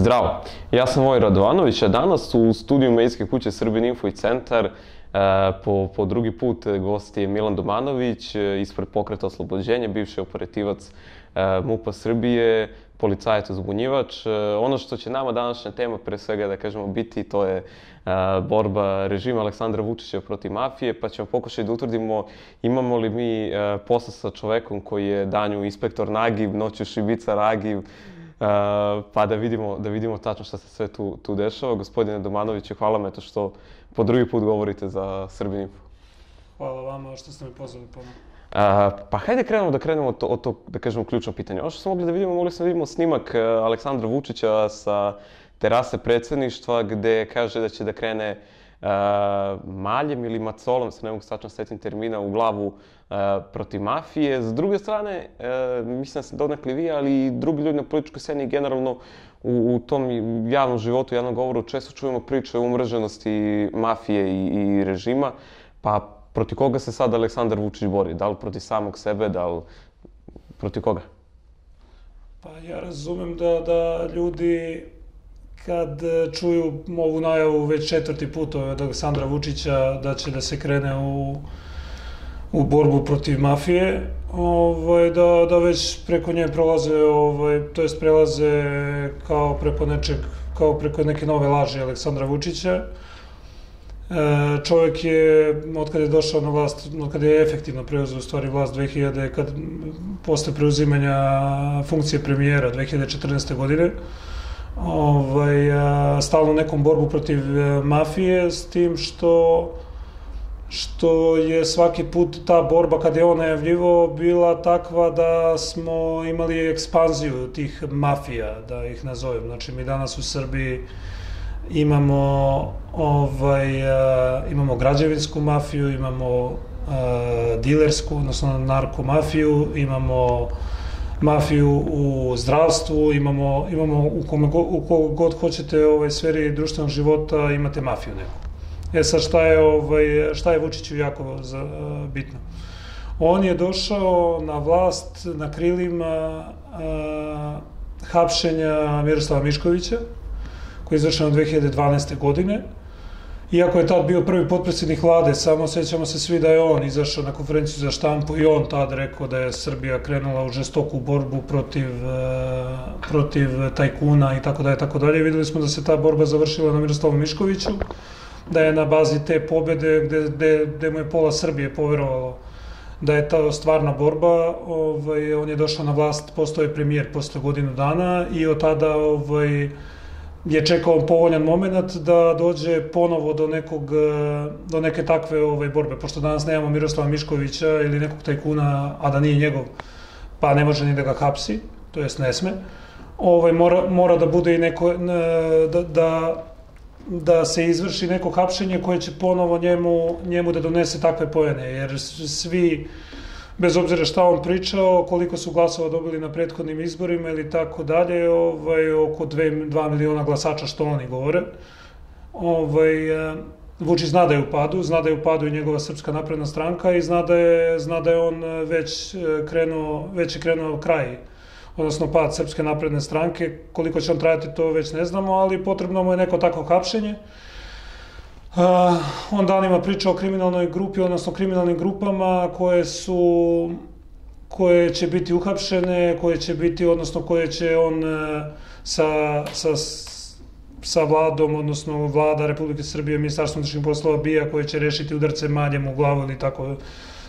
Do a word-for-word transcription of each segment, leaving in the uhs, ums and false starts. Zdravo, ja sam Voj Radovanović, a danas u studiju medijske kuće SRBIN info i Centar po, po drugi put gost je Milan Dumanović ispred pokreta Oslobođenje, bivši operativac MUP-a Srbije, policajac uzbunjivač. Ono što će nama današnja tema pre svega da kažemo biti, to je borba režima Aleksandra Vučića protiv mafije, pa ćemo pokušati da utvrdimo imamo li mi posla sa čovekom koji je danju inspektor Nagib, noću šibica Ragib, pa da vidimo, da vidimo tačno šta se sve tu, tu dešava. Gospodine Dumanoviću, hvala me to što po drugi put govorite za SRBIN info. Hvala vama što ste me pozvali ponovno. Pa hajde krenemo da krenemo od tog, to, da kažemo, ključno pitanje. Ono što smo mogli da vidimo, mogli smo da vidimo snimak Aleksandra Vučića sa terase predsedništva gde kaže da će da krene maljem ili macolom, se ne mogu tačno setim termina, u glavu protiv mafije. S druge strane, mislim da se donekli vi, ali i drugi ljudi na političkoj sceni generalno u tom javnom životu, javnom govoru, često čujemo priče o umreženosti mafije i režima. Pa protiv koga se sad Aleksandar Vučić bori? Da li protiv samog sebe, da li protiv koga? Pa ja razumem da ljudi kad čuju ovu najavu već četvrti put od Aleksandra Vučića da će da se krene u borbu protiv mafije, da već preko nje prolaze, to jest prelaze kao preko nečeg, kao preko neke nove laži Aleksandra Vučića. Čovjek je, od kada je došao na vlast, od kada je efektivno preuzeo u stvari vlast dve hiljade, posle preuzimanja funkcije premijera dve hiljade četrnaeste. godine, stalno nekom borbu protiv mafije, s tim što je svaki put ta borba kada je on najavljivo bila takva da smo imali ekspanziju tih mafija, da ih nazovem. Znači mi danas u Srbiji imamo građevinsku mafiju, imamo dilersku, odnosno narkomafiju, imamo mafiju u zdravstvu, imamo u koju god hoćete sferi društvenog života, imate mafiju neku. E sad, šta je Vučiću jako bitno? On je došao na vlast na krilima hapšenja Miroslava Miškovića, koji je izvršeno dve hiljade dvanaeste. godine. Iako je tad bio prvi potpredsjednik vlade, samo sjećamo se svi da je on izašao na konferenciju za štampu i on tad rekao da je Srbija krenula u žestoku borbu protiv tajkuna i tako dalje, tako dalje. Videli smo da se ta borba završila na Miroslavu Miškoviću, da je na bazi te pobede gde mu je pola Srbije poverovalo da je ta stvarna borba. On je došao na vlast, postao je premijer posle godinu dana i od tada je čekao povoljan moment da dođe ponovo do neke takve borbe. Pošto danas nemamo Miroslava Miškovića ili nekog tajkuna, a da nije njegov, pa ne može ni da ga hapsi, to jest ne sme. Mora da bude i neko, da se izvrši neko hapšenje koje će ponovo njemu da donese takve poene. Jer svi, bez obzira šta on pričao, koliko su glasova dobili na prethodnim izborima ili tako dalje, oko dva miliona glasača što oni govore. Vučić zna da je u padu, zna da je u padu i njegova Srpska napredna stranka i zna da je on već je krenuo kraj, odnosno pad Srpske napredne stranke. Koliko će on trajati to već ne znamo, ali potrebno mu je neko takvo hapšenje. On danima priča o kriminalnoj grupi, odnosno kriminalnim grupama koje će biti uhapšene, koje će biti, odnosno koje će on sa vladom, odnosno vlada Republike Srbije, Ministarstvo unutrašnjih poslova, BIA, koje će rešiti udarce maljem u glavu ili tako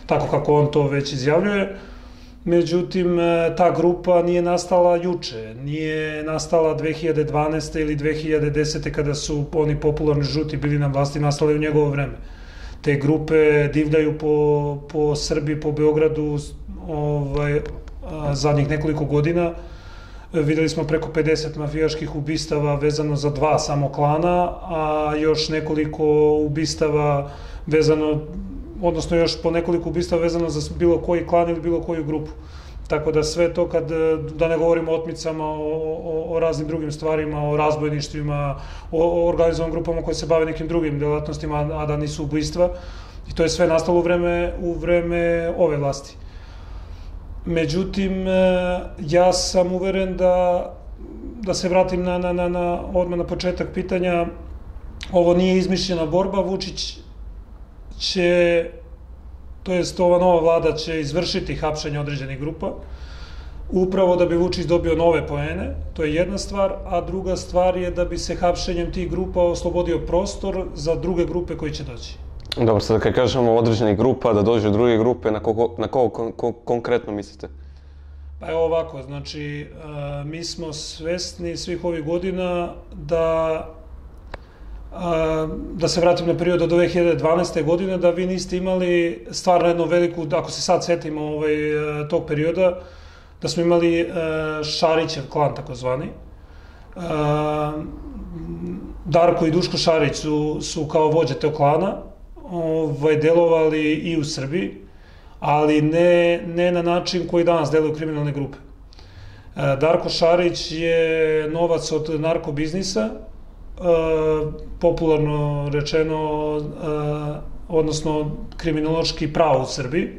kako on to već izjavljuje. Međutim, ta grupa nije nastala juče, nije nastala dve hiljade dvanaeste. ili dve hiljade desete. kada su oni popularni žuti bili na vlasti, nastale u njegovo vreme. Te grupe divljaju po Srbiji, po Beogradu zadnjih nekoliko godina. Videli smo preko pedeset mafijaških ubistava vezano za dva samo klana, a još nekoliko ubistava vezano, odnosno još po nekoliko ubistava vezano za bilo koji klan ili bilo koju grupu. Tako da sve to, da ne govorimo o otmicama, o raznim drugim stvarima, o razbojništvima, o organizovanim grupama koje se bave nekim drugim delatnostima, a da nisu ubistva. I to je sve nastalo u vreme ove vlasti. Međutim, ja sam uveren da da se vratim odmah na početak pitanja, ovo nije izmišljena borba, Vučić će, to jest ova nova vlada će izvršiti hapšenje određenih grupa, upravo da bi Vučić dobio nove poene, to je jedna stvar, a druga stvar je da bi se hapšenjem tih grupa oslobodio prostor za druge grupe koji će doći. Dobro, sada kad kažemo određenih grupa, da dođu druge grupe, na koga konkretno mislite? Pa je ovako, znači, mi smo svesni svih ovih godina da, da se vratim na period od dve hiljade dvanaeste. godine, da vi niste imali stvarno jednu veliku, ako se sad setimo tog perioda, da smo imali Šarićev klan, takozvani. Darko i Duško Šarić su kao vođe tog klana delovali i u Srbiji, ali ne na način koji danas deluju kriminalne grupe. Darko Šarić je novac od narkobiznisa, popularno rečeno, odnosno kriminološki pravo u Srbiji,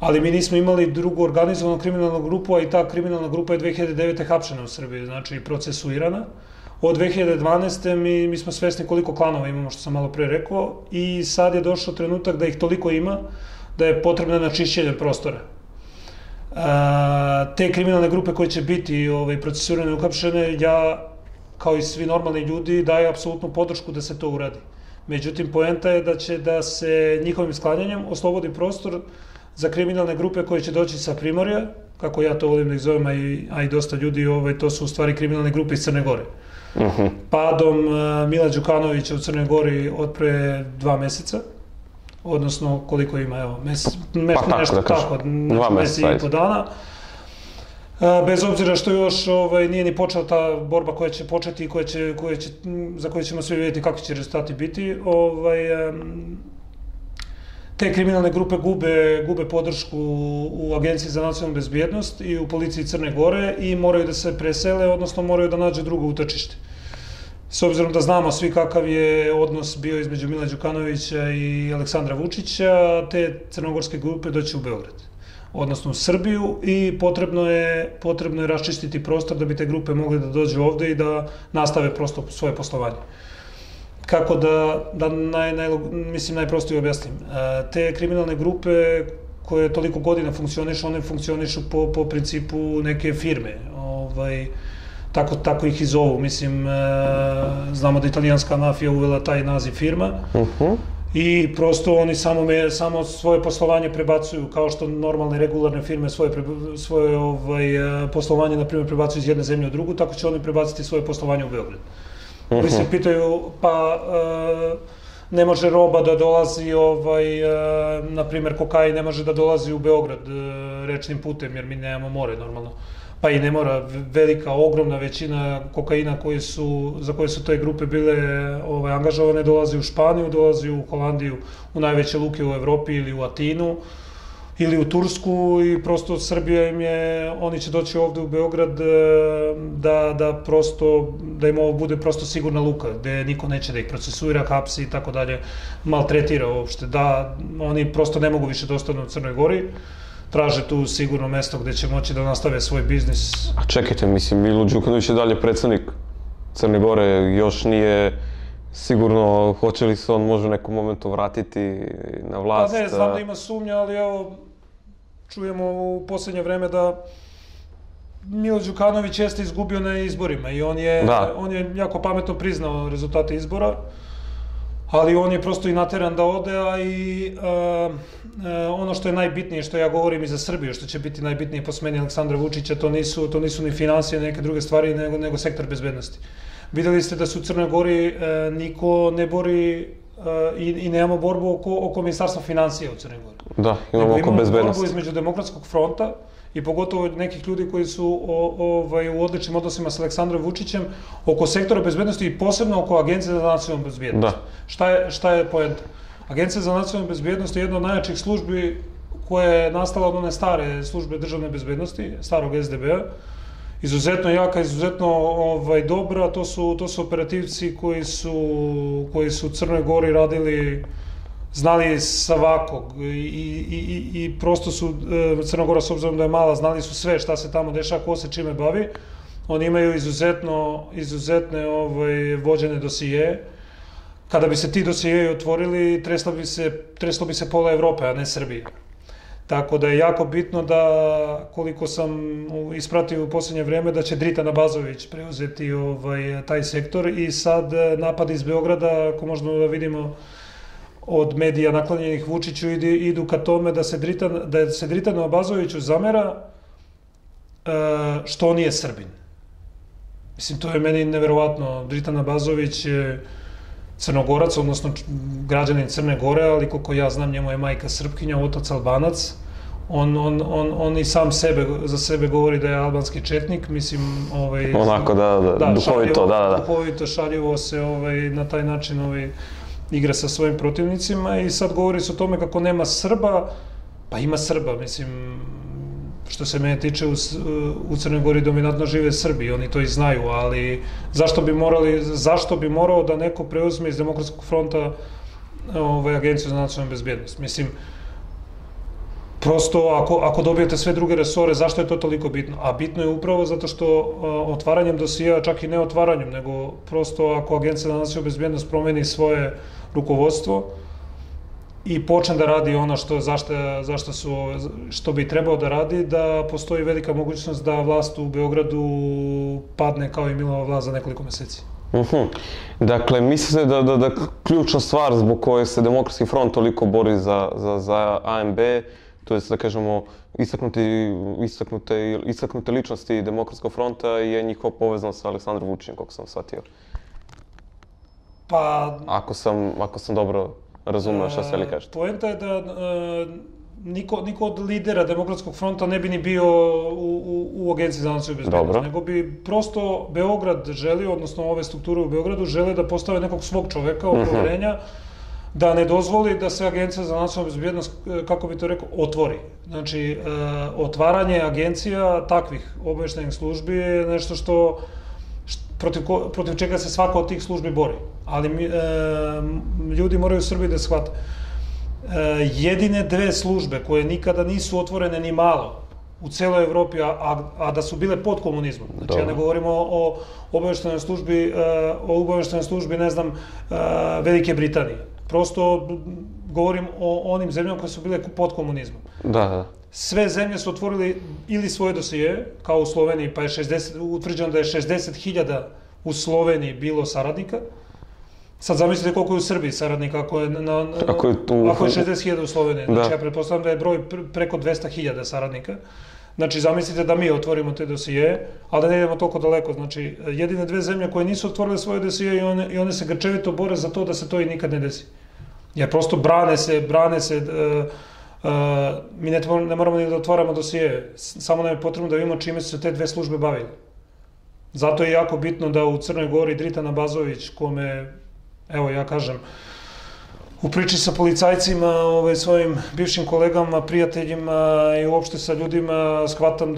ali mi nismo imali drugu organizovanu kriminalnu grupu, a i ta kriminalna grupa je dve hiljade devete. hapšena u Srbiji, znači procesuirana. Od dve hiljade dvanaeste. mi smo svesni koliko klanova imamo, što sam malo pre rekao, i sad je došao trenutak da ih toliko ima, da je potrebno na čišćenje prostora. Te kriminalne grupe koje će biti procesuirane i uhapšene, ja, kao i svi normalni ljudi, dajem apsolutnu podršku da se to uradi. Međutim, poenta je da će da se njihovim sklanjanjem oslobodi prostor za kriminalne grupe koje će doći sa Primorja, kako ja to volim da ih zovem, a i dosta ljudi, to su u stvari kriminalne grupe iz Crne Gore. Padom Mila Đukanovića u Crnoj Gori od pre dva meseca, odnosno koliko ima, evo, nešto tako, dva meseca i po dana. Bez obzira što još nije ni počela ta borba koja će početi i za koju ćemo svi vidjeti kakvi će rezultati biti, te kriminalne grupe gube podršku u Agenciji za nacionalnu bezbjednost i u policiji Crne Gore i moraju da se presele, odnosno moraju da nađu drugo utočište. S obzirom da znamo svi kakav je odnos bio između Mila Đukanovića i Aleksandra Vučića, te crnogorske grupe doći u Beograd, odnosno u Srbiju, i potrebno je raščistiti prostor da bi te grupe mogli da dođu ovde i da nastave prosto svoje poslovanje. Kako da, mislim, najprostije objasnim. Te kriminalne grupe koje toliko godina funkcionišu, one funkcionišu po principu neke firme. Tako ih i zovu. Mislim, znamo da italijanska mafija uvela taj naziv firma i prosto oni samo svoje poslovanje prebacuju, kao što normalne regularne firme svoje poslovanje, na primjer, prebacuju iz jedne zemlje u drugu, tako će oni prebaciti svoje poslovanje u Beograd. Oni se pitaju, pa ne može roba da dolazi, na primjer kokain ne može da dolazi u Beograd rečnim putem, jer mi nemamo more normalno. Pa i ne mora, velika, ogromna većina kokaina za koje su te grupe bile angažovane dolazi u Španiju, dolazi u Holandiju, u najveće luke u Evropi ili u Atinu ili u Tursku, i prosto Srbija im je, oni će doći ovde u Beograd da prosto, da im ovo bude prosto sigurna luka, gde niko neće da ih procesuira, hapsi i tako dalje, maltretira uopšte, da oni prosto ne mogu više da ostanu u Crnoj Gori, traže tu sigurno mesto gde će moći da nastave svoj biznis. A čekajte, mislim, Milo Đukanović je dalje predsednik Crne Gore, još nije sigurno, hoće li se on može u nekom momentu vratiti na vlast? Pa ne, znam da ima sumnja, ali evo, čujemo u poslednje vreme da Milo Đukanović jeste izgubio na izborima i on je jako pametno priznao rezultate izbora, ali on je prosto i nateran da ode, a i ono što je najbitnije, što ja govorim i za Srbiju, što će biti najbitnije po smeni Aleksandra Vučića, to nisu ni financije, neke druge stvari, nego sektor bezbednosti. Videli ste da se u Crnoj Gori niko ne bori i nemamo borbu oko ministarstva financija u Crnoj Gori. Da, imamo oko bezbednosti. Imamo borbu između Demokratskog fronta i pogotovo nekih ljudi koji su u odličnim odnosima sa Aleksandrom Vučićem oko sektora bezbednosti i posebno oko Agencije za nacionalnu bezbjednost. Šta je poenta? Agencija za nacionalnu bezbjednost je jedna od najjačih službi koja je nastala od one stare službe državne bezbednosti, starog S D B-a, izuzetno jaka, izuzetno dobra, to su operativci koji su u Crnoj Gori radili, znali svakog i prosto su, Crna Gora s obzirom da je mala, znali su sve šta se tamo deša, ko se čime bavi, Oni imaju izuzetne vođene dosije. Kada bi se ti dosijeji otvorili, treslo bi se pola Evrope, a ne Srbije. Tako da je jako bitno da, koliko sam ispratio u posljednje vreme, da će Dritan Abazović preuzeti taj sektor i sad napad iz Beograda, ako možemo da vidimo od medija naklanjenih Vučiću, idu ka tome da se Dritanu Abazoviću zamera što on je Srbin. Mislim, to je meni neverovatno. Dritan Abazović je Crnogorac, odnosno građanin Crne Gore, ali koliko ja znam, njemu je majka Srpkinja, otac Albanac. On i sam za sebe govori da je albanski četnik, mislim... Onako, da, duhovito, da, da. Duhovito, šaljivo se na taj način igra sa svojim protivnicima i sad govori se o tome kako nema Srba, pa ima Srba, mislim... Što se mene tiče, u Crnoj Gori dominantno žive Srbi, oni to i znaju, ali zašto bi morao da neko preuzme iz Demokratskog fronta Agenciju za nacionalnu bezbjednost? Mislim, prosto ako dobijete sve druge resore, zašto je to toliko bitno? A bitno je upravo zato što otvaranjem dosija, čak i ne otvaranjem, nego prosto ako Agencija za nacionalnu bezbjednost promeni svoje rukovodstvo, i počne da radi ono što bi trebao da radi, da postoji velika mogućnost da vlast u Beogradu padne kao i Milova vlast za nekoliko meseci. Dakle, mislite da ključna stvar zbog koje se Demokratski front toliko bori za A N B, to je, da kažemo, istaknute ličnosti Demokratskog fronta je njihova povezanost sa Aleksandrom Vučićem, kako sam shvatio. Pa... Ako sam dobro... Razumno šta se li kažete. Poenta je da niko od lidera Demokratskog fronta ne bi ni bio u Agenciji za nacionalnu bezbjednost, nego bi prosto Beograd želio, odnosno ove strukture u Beogradu, žele da postave nekog svog čoveka od poverenja, da ne dozvoli da se Agencija za nacionalnu bezbjednost, kako bi to rekao, otvori. Znači, otvaranje agencija takvih obaveštajnih službi je nešto što protiv čega se svaka od tih službi bori. Ali ljudi moraju u Srbiji da shvate. Jedine dve službe koje nikada nisu otvorene ni malo u celoj Evropi, a da su bile pod komunizmom. Znači, ja ne govorimo o obaveštenoj službi, o obaveštenoj službi, ne znam, Velike Britanije. Prosto govorim o onim zemljama koje su bile pod komunizmom. Da, da. Sve zemlje su otvorili ili svoje dosije, kao u Sloveniji, pa je utvrđeno da je šezdeset hiljada u Sloveniji bilo saradnika. Sad zamislite koliko je u Srbiji saradnika, ako je šezdeset hiljada u Sloveniji. Znači, ja pretpostavljam da je broj preko dvesta hiljada saradnika. Znači, zamislite da mi otvorimo te dosije, ali da ne idemo toliko daleko. Znači, jedine dve zemlje koje nisu otvorile svoje dosije i one se grčevito bore za to da se to i nikad ne desi. Jer prosto brane se, brane se... Mi ne moramo ni da otvaramo dosije, samo nam je potrebno da vidimo čime su se te dve službe bavili. Zato je jako bitno da u Crnoj Gori Dritan Abazović, kome, evo ja kažem, u priči sa policajcima, svojim bivšim kolegama, prijateljima i uopšte sa ljudima, shvatam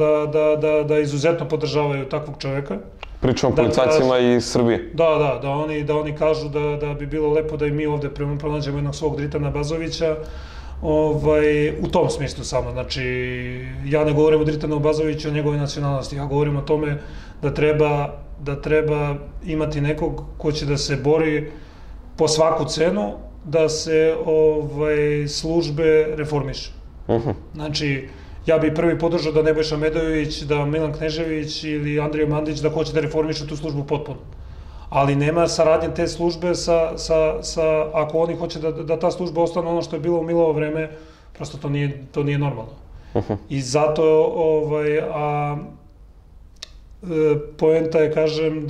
da izuzetno podržavaju takvog čoveka. Pričamo o policajcima iz Srbije. Da, da, da oni kažu da bi bilo lepo da i mi ovde pronađemo jednog svog Dritana Abazovića, u tom smislu samo. Znači, ja ne govorim o Dritanu Abazoviću, o njegove nacionalnosti, ja govorim o tome da treba imati nekog ko će da se bori po svaku cenu, da se službe reformišu. Znači, ja bi prvi podržao da Nebojša Medojević, da Milan Knežević ili Andrija Mandić da hoće da reformišu tu službu potpuno. Ali nema saradnje te službe sa, ako oni hoće da ta služba ostane ono što je bilo u Milovo vreme, prosto to nije normalno. I zato poenta je, kažem,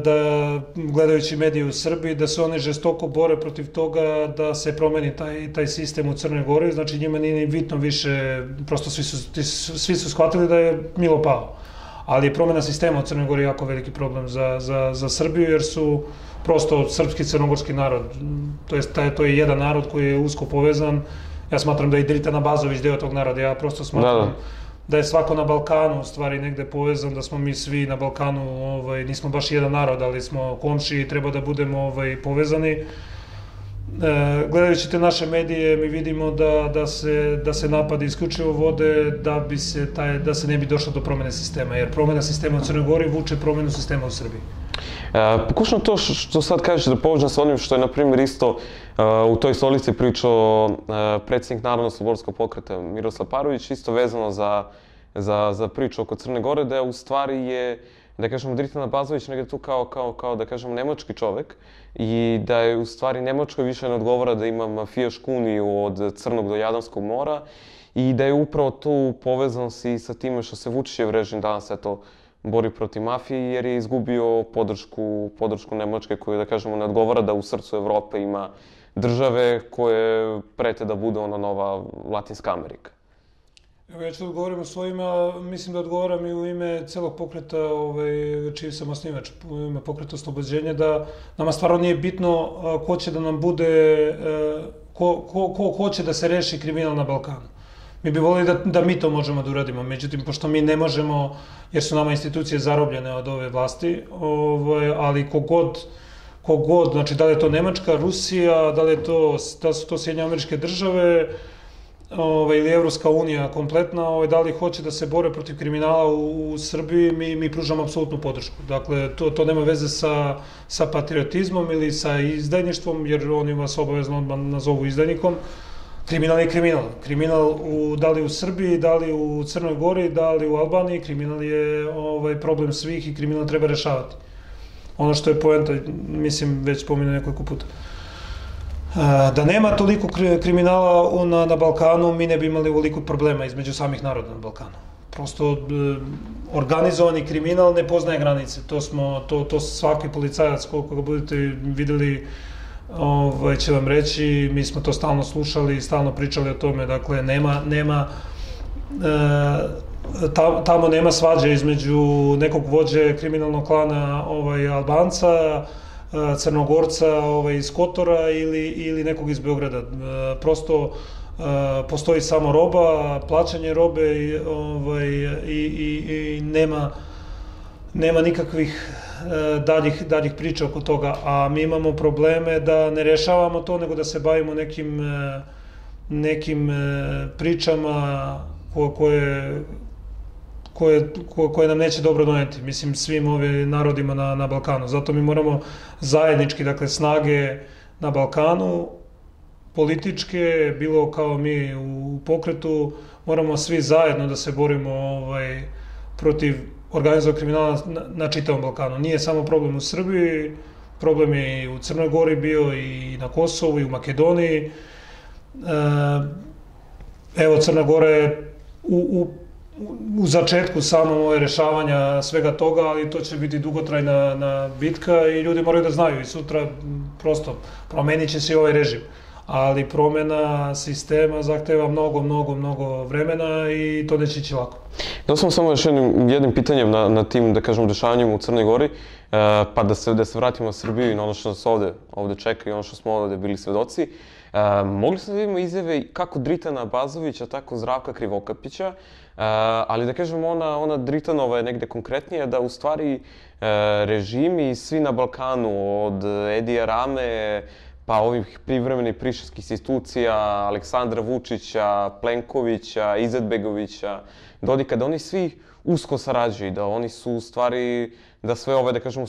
da gledajući medije u Srbiji, da se oni žestoko bore protiv toga da se promeni taj sistem u Crnoj Gori. Znači, njima nije bitno više, prosto svi su shvatili da je Milo pao. Ali je promjena sistema u Crnoj Gori jako veliki problem za Srbiju, jer su prosto srpski i crnogorski narod, to je jedan narod koji je usko povezan. Ja smatram da je i Dritan Abazović deo tog naroda, ja prosto smatram da je svako na Balkanu u stvari negde povezan, da smo mi svi na Balkanu, nismo baš jedan narod, ali smo komšiji i treba da budemo povezani. Gledajući te naše medije, mi vidimo da se napade isključivo vode da se ne bi došlo do promene sistema, jer promena sistema u Crnoj Gori vuče promenu sistema u Srbiji. Pokušam to što sad kažeš da povežem sa onim što je, na primjer, isto u toj stolici pričao predsjednik Narodno-slobodskog pokreta Miroslav Parović, isto vezano za priču oko Crne Gore, da je u stvari je, da kažemo, Dritan Abazović negde tu kao, da kažemo, nemački čovek i da je u stvari Nemačkoj više ne odgovara da ima mafijašku uniju od Crnog do Jadranskog mora i da je upravo tu povezan si sa time što se Vučićev režim danas, eto, bori protiv mafije jer je izgubio podršku Nemačke koju, da kažemo, ne odgovara da u srcu Evrope ima države koje prete da bude ona nova Latinska Amerika. Evo, ja ću da odgovorim u svojima, mislim da odgovaram i u ime celog pokreta čiji sam osnivač, u ime pokreta Oslobođenje, da nama stvarno nije bitno ko će da nam bude, ko hoće da se reši kriminal na Balkanu. Mi bi volili da mi to možemo da uradimo, međutim, pošto mi ne možemo, jer su nama institucije zarobljene od ove vlasti, ali kogod, kogod, znači da li je to Nemačka, Rusija, da li su to Sjedinjene Američke Države, ili Evropska unija kompletna, da li hoće da se bore protiv kriminala u Srbiji, mi pružamo apsolutnu podršku. Dakle, to nema veze sa patriotizmom ili sa izdajništvom, jer oni vas obavezno odmah nazovu izdajnikom. Kriminal je kriminal. Kriminal da li u Srbiji, da li u Crnoj Gori, da li u Albaniji, kriminal je problem svih i kriminal treba rešavati. Ono što je poenta, mislim, već spominjao nekoliko puta. Da nema toliko kriminala na Balkanu, mi ne bi imali ovoliko problema između samih naroda na Balkanu. Prosto, organizovani kriminal ne poznaje granice. To svaki policajac, koliko ga budete videli, će vam reći. Mi smo to stalno slušali i stalno pričali o tome. Dakle, tamo nema svađe između nekog vođe kriminalnog klana Albanca, Crnogorca iz Kotora ili nekog iz Beograda. Prosto postoji samo roba, plaćanje robe i nema nikakvih daljih priča oko toga. A mi imamo probleme da ne rešavamo to, nego da se bavimo nekim pričama koje... koje nam neće dobro doneti, mislim, svim ovim narodima na Balkanu. Zato mi moramo zajednički, dakle, snage na Balkanu, političke, bilo kao mi u pokretu, moramo svi zajedno da se borimo protiv organizovanog kriminala na čitavom Balkanu. Nije samo problem u Srbiji, problem je i u Crnoj Gori bio, i na Kosovu, i u Makedoniji. Evo, Crna Gora je u u začetku samo rešavanja svega toga, ali to će biti dugotrajna bitka i ljudi moraju da znaju i sutra prosto promenit će se i ovaj režim. Ali promena sistema zahteva mnogo, mnogo, mnogo vremena i to neće ići lako. Da sam samo još jednim pitanjem na tim, da kažem, dešavanjima u Crnoj Gori, pa da se vratimo na Srbiju i na ono što nas ovde čeka i ono što smo ovde bili svedoci. Mogli smo da vidimo izjave kako Dritana Abazovića, tako Zdravka Krivokapića, ali da kažem ona Dritanova je negde konkretnija, da u stvari režimi svi na Balkanu, od Edija Rame, pa ovih privremenih prištinskih institucija, Aleksandra Vučića, Plenkovića, Izetbegovića, Dodika, da oni svi usko sarađuju, da oni su u stvari, da sve ove, da kažemo,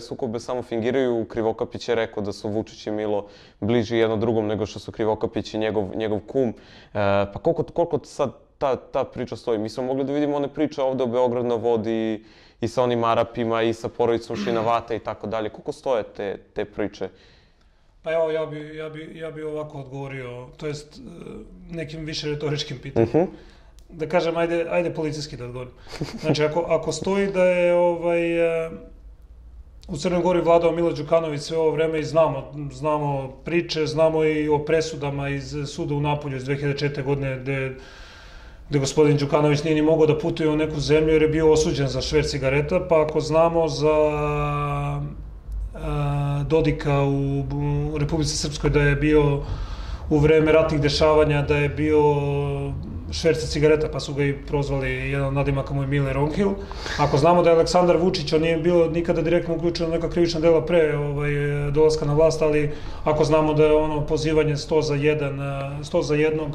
sukobe samo fingiraju. Krivokapić je rekao da su Vučić i Milo bliži jedno drugom nego što su Krivokapić i njegov kum. Pa koliko sad ta priča stoji? Mi smo mogli da vidimo one priče ovde o Beogradu na vodi i sa onim Arapima i sa porodicom Šinavata i tako dalje. Koliko stoje te priče? Pa evo, ja bi ovako odgovorio, to jest nekim više retoričkim pitanjem. Da kažem, ajde policijski da odgovorim. Znači, ako stoji da je u Crnoj Gori vladao Mila Đukanović sve ovo vreme i znamo priče, znamo i o presudama iz suda u Napolju iz dve hiljade četvrte. godine, gde gospodin Đukanović nije ni mogao da putuje u neku zemlju jer je bio osuđen za šverc cigareta, pa ako znamo za Dodika u Republici Srpskoj da je bio u vreme ratnih dešavanja, da je bio šverca cigareta, pa su ga i prozvali jedan nadimak mu je Mile Ronhill. Ako znamo da je Aleksandar Vučić, on nije bio nikada direktno uključen u neka krivična dela pre dolaska na vlast, ali ako znamo da je ono pozivanje sto za jednog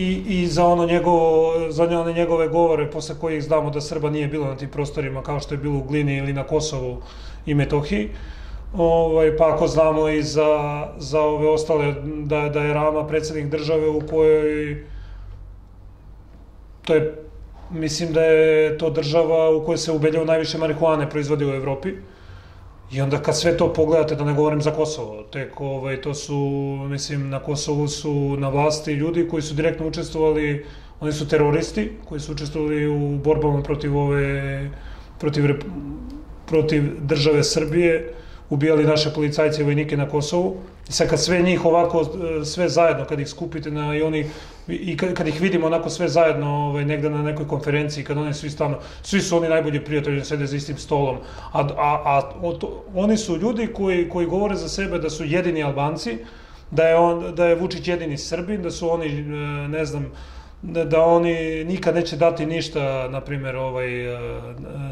i za one njegove govore posle kojih znamo da Srba nije bilo na tim prostorima kao što je bilo u Glini ili na Kosovu i Metohiji, pa ako znamo i za ove ostale da je Rama predsednik države u kojoj to je, mislim da je to država u kojoj se u Beljevu najviše marihuane proizvodi u Evropi i onda kad sve to pogledate, da ne govorim za Kosovo, tek to su, mislim, na Kosovu su na vlasti ljudi koji su direktno učestvovali, oni su teroristi koji su učestvovali u borbama protiv ove, protiv države Srbije, ubijali naše policajce i vojnike na Kosovu. I sad kad sve njih ovako, sve zajedno, kad ih skupite i kad ih vidimo onako sve zajedno negde na nekoj konferenciji, kad oni svi stavno, svi su oni najbolji prijatelji, sede za istim stolom, a oni su ljudi koji govore za sebe da su jedini Albanci, da je Vučić jedini Srbin, da su oni, ne znam, da oni nikad neće dati ništa, na primjer,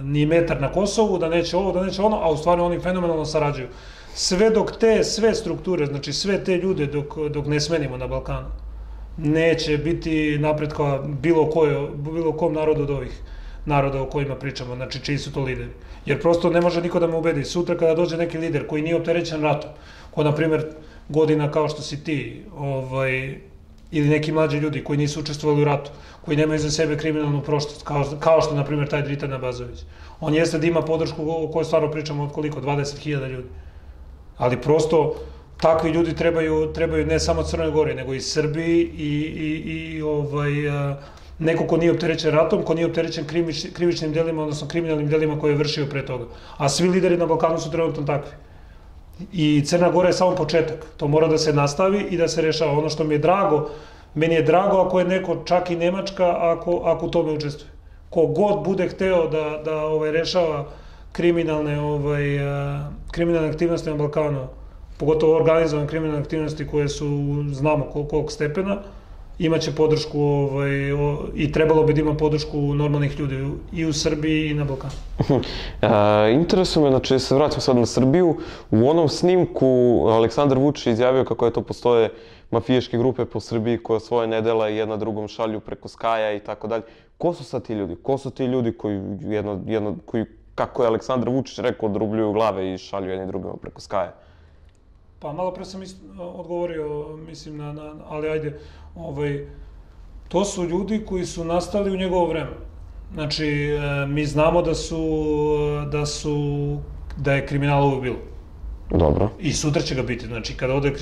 ni metar na Kosovu, da neće ovo, da neće ono, a u stvari oni fenomenalno sarađuju. Sve dok te, sve strukture, znači sve te ljude dok ne smenimo na Balkanu, neće biti napretka bilo kom narodu od ovih naroda o kojima pričamo, znači čiji su to lideri. Jer prosto ne može niko da me ubedi. Sutra kada dođe neki lider koji nije opterećen ratom, ko na primjer godina kao što si ti, ovaj... ili neki mlađi ljudi koji nisu učestvovali u ratu, koji nemaju za sebe kriminalnu prošlost, kao što je, na primjer, taj Dritan Abazović. On jeste da ima podršku o kojoj stvarno pričamo od koliko, dvadeset hiljada ljudi. Ali prosto, takvi ljudi trebaju ne samo Crnoj Gori, nego i Srbiji i neko ko nije opterećen ratom, ko nije opterećen krivičnim delima, odnosno kriminalnim delima koje je vršio pre toga. A svi lideri na Balkanu su trenutno takvi. I Crna Gora je samo početak, to mora da se nastavi i da se rešava. Ono što mi je drago, meni je drago ako je neko, čak i Nemačka, ako u tome učestvuje. Ko god bude hteo da rešava kriminalne aktivnosti na Balkanu, pogotovo organizovane kriminalne aktivnosti koje su, znamo koliko stepena, imaće podršku i trebalo bi da ima podršku normalnih ljudi i u Srbiji i na Balkanu. Interesuje me, znači se vraćam sad na Srbiju, u onom snimku Aleksandar Vučić izjavio kako eto postoje mafijaške grupe po Srbiji koja svoje nedela i jedna drugom šalju preko Skaja i tako dalje. Ko su sad ti ljudi? Ko su ti ljudi koji, kako je Aleksandar Vučić rekao, odrubljuju glave i šalju jedni drugima preko Skaja? Pa malo pre sam odgovorio, mislim, ali ajde, to su ljudi koji su nastali u njegovo vreme. Znači, mi znamo da je kriminala uvek bilo. Dobro. I sutra će ga biti, znači, kada ode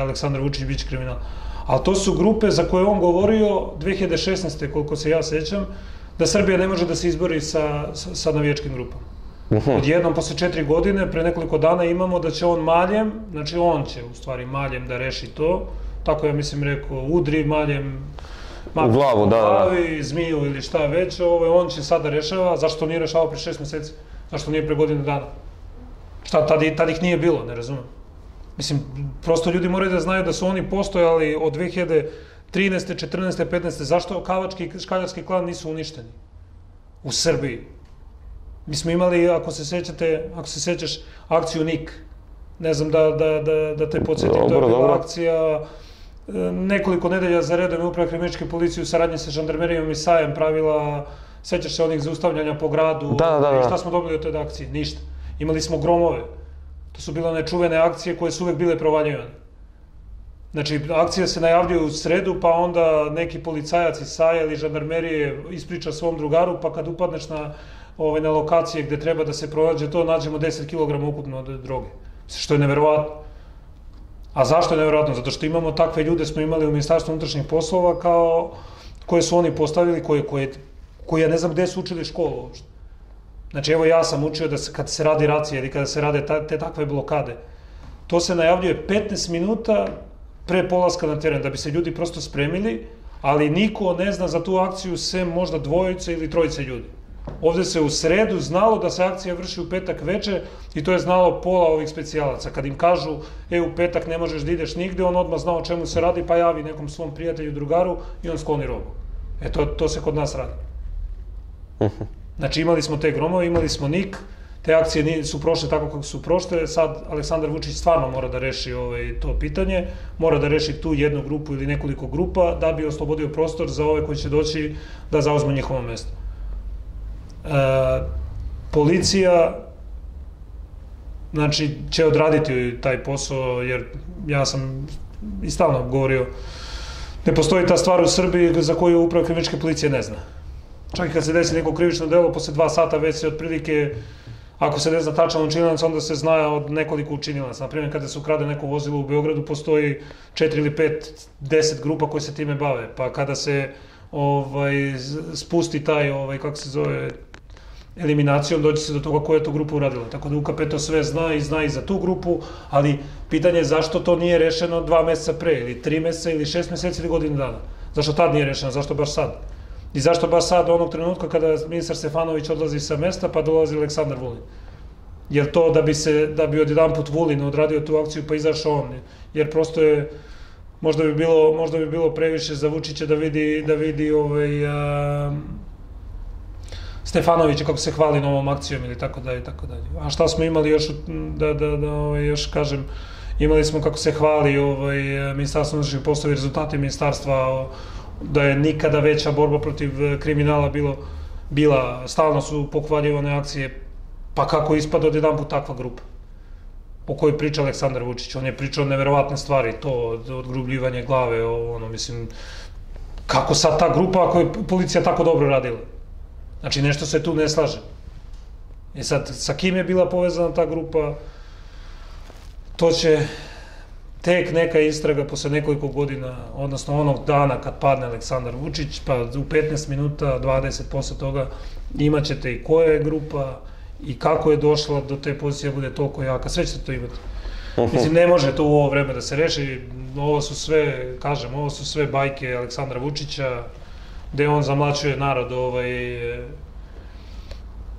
Aleksandar Vučić, bit će kriminala. Ali to su grupe za koje on govorio dve hiljade šesnaeste. koliko se ja sećam, da Srbija ne može da se izbori sa navijačkim grupama. Odjednom, posle četiri godine, pre nekoliko dana imamo da će on maljem, znači on će u stvari maljem da reši to, tako ja mislim rekao, udri maljem, u glavu, zmiju ili šta već, on će sad da rešava, zašto nije rešavao pre šest meseci, zašto nije pre godine dana. Šta, tad ih nije bilo, ne razumem. Mislim, prosto ljudi moraju da znaju da su oni postojali od dve hiljade trinaeste, četrnaeste, petnaeste, zašto Kavački i Škaljarski klan nisu uništeni u Srbiji. Mi smo imali, ako se sećate, ako se sećaš, akciju Nik. Ne znam da te podsjetim, to je bila akcija nekoliko nedelja za redom i uprava kriminalističke policije u saradnji sa žandarmerijom i Sajem pravila, sećaš se onih zaustavljanja po gradu, i šta smo dobili od te akcije? Ništa. Imali smo gromove. To su bile nečuvene akcije koje su uvek bile provaljivane. Znači, akcija se najavljuje u sredu, pa onda neki policajac iz Saja ili žandarmerije ispriča svom drugaru, pa kad upadneš na na lokacije gde treba da se pronađe to, nađemo deset kilograma ukupno od droge. Što je neverovatno. A zašto je neverovatno? Zato što imamo takve ljude, smo imali u Ministarstvu unutrašnjih poslova, kao koje su oni postavili, koje ja ne znam gde su učili školu uopšte. Znači, evo ja sam učio da kad se radi racija ili kada se rade te takve blokade, to se najavljuje petnaest minuta pre polaska na teren, da bi se ljudi prosto spremili, ali niko ne zna za tu akciju, sem možda dvojice ili trojice ljudi. Ovde se u sredu znalo da se akcija vrši u petak veče i to je znalo pola ovih specijalaca. Kad im kažu, e, u petak ne možeš da ideš nigde, on odmah zna o čemu se radi, pa javi nekom svom prijatelju, drugaru i on skloni robu. E, to se kod nas radi. Znači, imali smo te gromove, imali smo N I K, te akcije su prošle tako kako su prošle, sad Aleksandar Vučić stvarno mora da reši to pitanje, mora da reši tu jednu grupu ili nekoliko grupa da bi oslobodio prostor za ove koji će doći da zauzmu njihovo mesto. Policija znači će odraditi taj posao, jer ja sam i stalno govorio, ne postoji ta stvar u Srbiji za koju upravo krivičke policije ne zna. Čak i kad se desi neko krivično delo, posle dva sata već se otprilike, ako se ne zna tačan učinilac, onda se zna od nekoliko učinilaca. Naprimjer, kada se ukrade neko vozilo u Beogradu, postoji četiri ili pet, deset grupa koje se time bave. Pa kada se spusti taj, kako se zove, eliminacijom, dođe se do toga koja je to grupa uradila. Tako da U K P to sve zna i zna i za tu grupu, ali pitanje je zašto to nije rešeno dva meseca pre, ili tri meseca, ili šest meseci, ili godinu dana. Zašto tad nije rešeno, zašto baš sad? I zašto baš sad, onog trenutka kada ministar Stefanović odlazi sa mesta, pa dolazi Aleksandar Vulin? Jer to da bi odjedan put Vulin odradio tu akciju, pa izašao on. Jer prosto je, možda bi bilo previše za Vučića da vidi Stefanovića kako se hvali novom akcijom ili tako dalje. A šta smo imali još, da još kažem, imali smo kako se hvali ministarstvo unutrašnjih poslova i rezultati ministarstva, da je nikada veća borba protiv kriminala bila, stalno su pohvaljivane akcije, pa kako ispada od jedan put takva grupa o kojoj priča Aleksandar Vučić. On je pričao neverovatne stvari, to odgrubljivanje glave, ono, mislim, kako sad ta grupa ako je policija tako dobro radila? Znači, nešto se tu ne slaže. I sad, sa kim je bila povezana ta grupa, to će tek neka istraga posle nekoliko godina, odnosno onog dana kad padne Aleksandar Vučić, pa u petnaest minuta, dvadeset posle toga, imat ćete i koja je grupa i kako je došla do te pozicije da bude toliko jaka, sve ćete to imati. Mislim, ne može to u ovo vreme da se reši, ovo su sve, kažem, ovo su sve bajke Aleksandra Vučića, gde on zamlačuje narod, ovaj...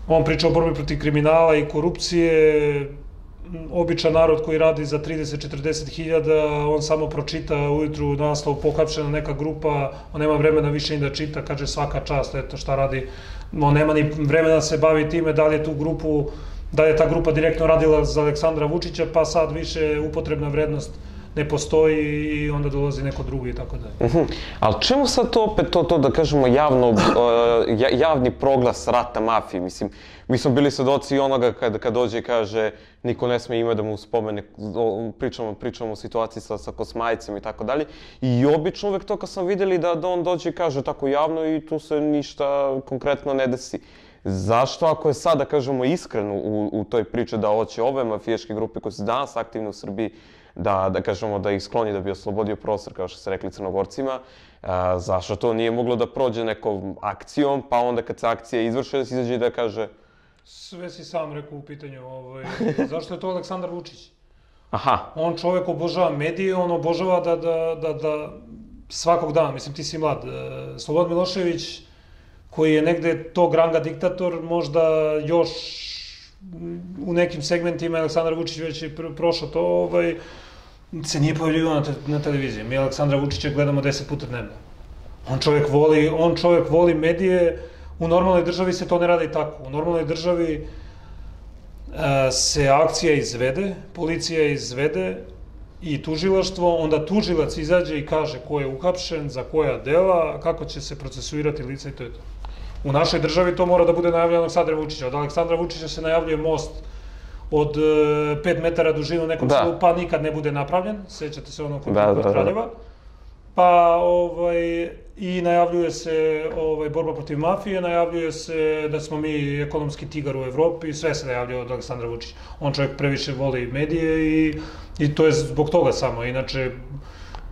On priča o borbi protiv kriminala i korupcije, običan narod koji radi za trideset do četrdeset hiljada, on samo pročita ujutru naslov, pohapšena neka grupa, on nema vremena više ni da čita, kaže svaka čast, eto šta radi, on nema ni vremena da se bavi time da li je tu grupu, da li je ta grupa direktno radila za Aleksandra Vučića, pa sad više upotrebna vrednost ne postoji i onda dolazi neko drugi i tako dalje. Ali čemu sad to opet to, da kažemo, javni proglas rata mafiji? Mislim, mi smo bili svedoci i onoga kada dođe i kaže niko ne sme ime da mu spomene, pričamo o situaciji sa Kosmajcem i tako dalje. I obično uvek to kad sam videli da on dođe i kaže tako javno i tu se ništa konkretno ne desi. Zašto, ako je sad, da kažemo, iskren u toj priči da hoće ove mafijaške grupe koje su danas aktivne u Srbiji da kažemo da ih skloni, da bi oslobodio prostor, kao što ste rekli, Crnogorcima, zašto to nije moglo da prođe nekom akcijom, pa onda kad se akcija izvrše, da se izađe i da kaže... Sve si sam rekao u pitanju, zašto je to Aleksandar Vučić? Aha. On čovek obožava medije, on obožava da svakog dana, mislim ti si mlad, Slobodan Milošević, koji je negde tog ranga diktator, možda još u nekim segmentima Aleksandar Vučić već je prošao to, se nije pojavljivao na televiziji. Mi Aleksandra Vučića gledamo deset puta dnevno. On čovjek voli medije, u normalnoj državi se to ne radi tako. U normalnoj državi se akcija izvede, policija izvede i tužilaštvo, onda tužilac izađe i kaže ko je uhapšen, za koja dela, kako će se procesuirati lica i to je to. U našoj državi to mora da bude najavljeno Aleksandra Vučića. Od Aleksandra Vučića se najavljuje most od pet metara dužine u nekom selu, pa nikad ne bude napravljen. Sećate se ono kod Kraljeva. Pa i najavljuje se borba protiv mafije, najavljuje se da smo mi ekonomski tigar u Evropi, sve se najavljuje od Aleksandra Vučića. On čovjek previše voli medije i to je zbog toga samo. Inače,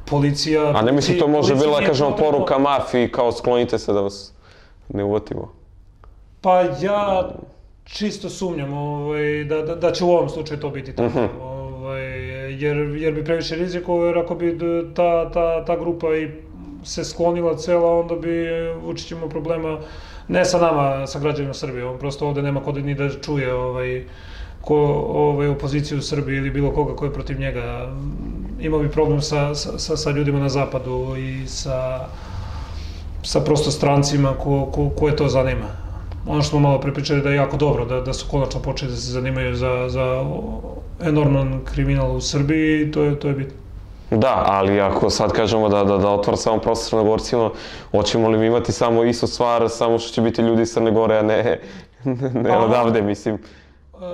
policija... A ne mislim to može bila, kažemo, poruka mafiji kao sklonite se da vas... ne uvotimo? Pa ja čisto sumnjam da će u ovom slučaju to biti tako. Jer bi previše rizikao, jer ako bi ta grupa se sklonila cela, onda bi Vučić imao problema ne sa nama, sa građanima Srbije, on prosto ovde nema kod ni da čuje opoziciju u Srbiji ili bilo koga koji je protiv njega. Imao bi problem sa ljudima na zapadu i sa prosto strancima koje to zanima. Ono što smo malo prepričali da je jako dobro, da su konačno počeli da se zanimaju za enorman kriminal u Srbiji i to je bitno. Da, ali ako sad kažemo da otvor samo prostor Crnogorcima, hoćemo li mi imati samo istu stvar, samo što će biti ljudi iz Crne Gore, a ne odavde, mislim.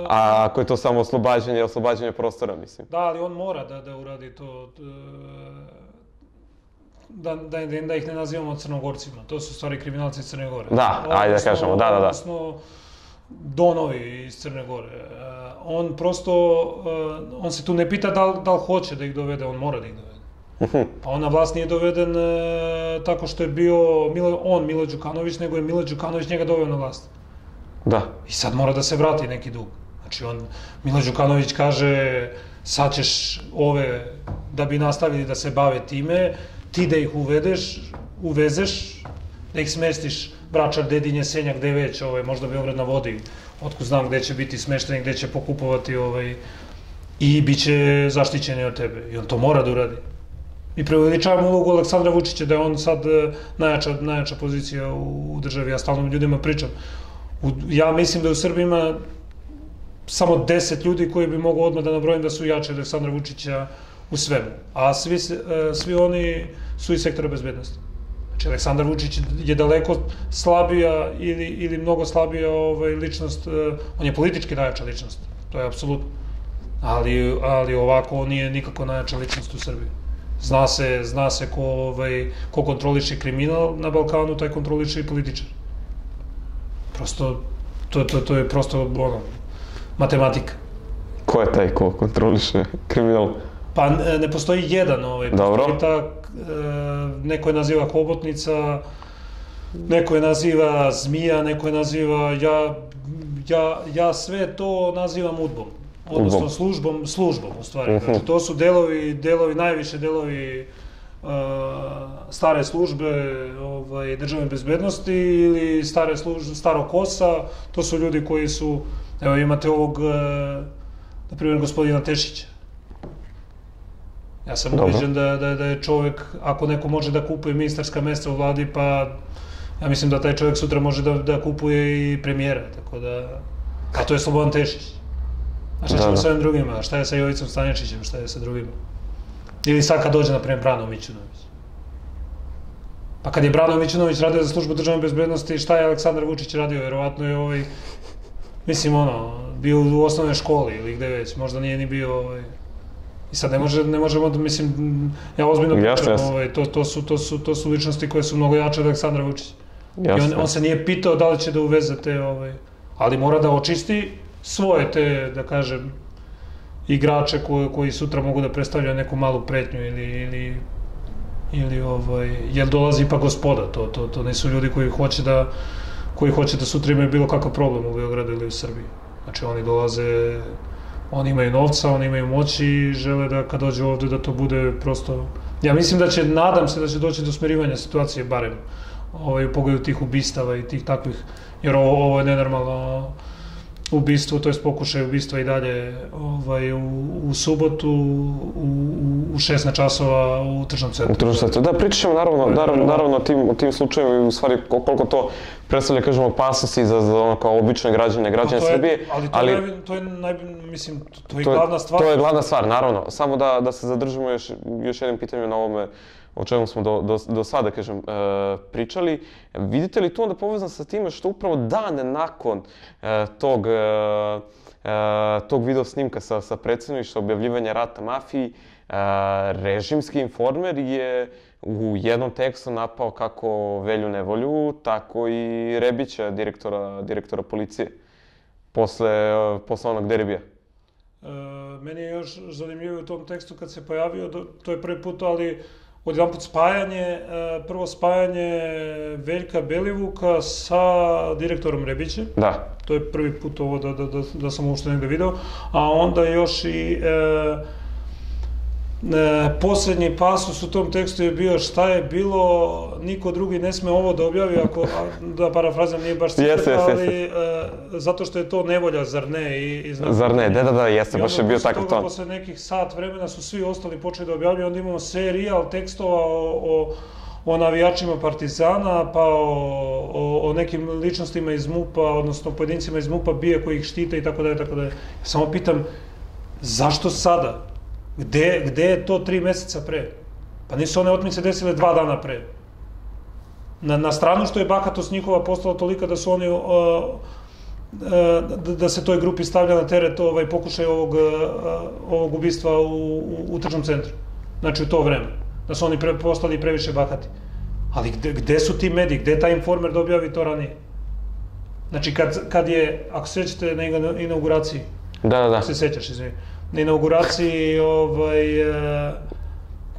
A ako je to samo oslobađanje, oslobađanje prostora, mislim. Da, ali on mora da uradi to, da ih ne nazivamo Crnogorcima. To su stvari kriminalci iz Crne Gore. Da, ajde da kažemo, da, da, da. Odnosno, donovi iz Crne Gore. On prosto, on se tu ne pita da li hoće da ih dovede, on mora da ih dovede. Pa on na vlast nije doveden tako što je bio on Mila Đukanović, nego je Mila Đukanović njega doveo na vlast. Da. I sad mora da se vrati neki dug. Znači on, Mila Đukanović kaže, sad ćeš ove, da bi nastavili da se bave time, ti da ih uvedeš, uvezeš, da ih smestiš Bračar, Dedinje, Senjak, gde već, možda Beograd na vodi, otkud znam gde će biti smešteni, gde će pokupovati i bit će zaštićeni od tebe. I on to mora da uradi. Mi preuveličavamo ulogu Aleksandra Vučića da je on sad najjača pozicija u državi. Ja stalno ljudima pričam. Ja mislim da u Srbiji ima samo deset ljudi koji bi mogu odmah da nabrojim da su jače od Aleksandra Vučića u svemu, a svi oni su iz sektora bezbednosti. Znači, Aleksandar Vučić je daleko slabija ili mnogo slabija ličnost, on je politički najjača ličnost, to je apsolutno, ali ovako on nije nikako najjača ličnost u Srbiji. Zna se ko kontroliše kriminal na Balkanu, taj kontroliše i političar. Prosto, to je prosto matematika. Ko je taj ko kontroliše kriminal? Pa ne postoji jedan, postoji ta, neko je naziva hobotnica, neko je naziva zmija, neko je naziva, ja sve to nazivam udbom, odnosno službom, službom u stvari. To su delovi, delovi, najviše delovi stare službe državne bezbednosti ili starog kosa, to su ljudi koji su, evo imate ovog, na primjer, gospodina Tešića. Ja sam ubeđen da je čovek, ako neko može da kupuje ministarska mesta u vladi, pa ja mislim da taj čovek sutra može da kupuje i premijera, tako da... A to je Slobodan Tešić. A šta ćemo sa ovim drugima? A šta je sa Jovicom Stanjačićem? Šta je sa drugima? Ili sad kad dođe, na primjer, Brano Mićunović. Pa kad je Brano Mićunović radio za službu državne bezbednosti, šta je Aleksandar Vučić radio? Verovatno je ovaj... Mislim, ono, bio u osnovnoj školi ili gde već, možda nije ni bio ovaj... I sad ne možemo, mislim, ja ozbiljno pričam, to su ličnosti koje su mnogo jače od Aleksandra Vučića. I on se nije pitao da li će da uveze te, ali mora da očisti svoje te, da kažem, igrače koji sutra mogu da predstavljaju neku malu pretnju ili, jer dolazi ipak gospoda, to nisu ljudi koji hoće da sutra imaju bilo kakav problem u Beogradu ili u Srbiji. Znači oni dolaze... Oni imaju novca, oni imaju moći i žele da kad dođe ovde da to bude prosto... Ja mislim da će, nadam se da će doći do smirivanja situacije, barem u pogledu tih ubistava i tih takvih, jer ovo je nenormalno ubistvo, to je pokušaj ubistva i dalje u subotu u šesnaest časova u Tržnom centru. U Tržnom centru, da, pričat ćemo naravno o tim slučajima i u stvari koliko to predstavlja, kažemo, opasnosti za obične građane, građane Srbije. Ali to je, mislim, to je glavna stvar. To je glavna stvar, naravno. Samo da se zadržimo još jednim pitanjem na ovome o čemu smo do sada, kažem, pričali. Vidite li to onda povezano sa time što upravo dan nakon tog video snimka sa predsedništva objavljivanja rata mafiji, režimski informer je u jednom tekstu napao kako Velju Nevolju, tako i Rebića, direktora policije, posle onog derbija. Meni je još zanimljivo u tom tekstu kad se pojavio, to je prvi put, ali od jedan put spajanje, prvo spajanje Veljka Belivuka sa direktorom Rebićem. Da. To je prvi put ovo da sam uopšte negde video. A onda još i Poslednji pasus u tom tekstu je bio šta je bilo, niko drugi ne sme ovo da objavi, da parafrazam nije baš citat, ali zato što je to nevolja, zar ne? Zar ne, da, da, da, jeste, baš je bio takav ton. Posle nekih sat vremena su svi ostali počeli da objavljaju, onda imamo serijal tekstova o navijačima Partizana, pa o nekim ličnostima iz MUP-a, odnosno pojedincima iz MUP-a, bije koji ih štite itd. Samo pitam, zašto sada? Gde je to tri meseca pre? Pa nisu one otmice desile dva dana pre. Na stranu što je bahatost njihova postala tolika da su oni, da se toj grupi stavlja na teret pokušaj ovog ubistva u tržnom centru. Znači u to vreme. Da su oni postali previše bahati. Ali gde su ti mediji? Gde je taj Informer da objavi to ranije? Znači kad je, ako se sećate na inauguraciji, ako se sećaš, izvini, na inauguraciji,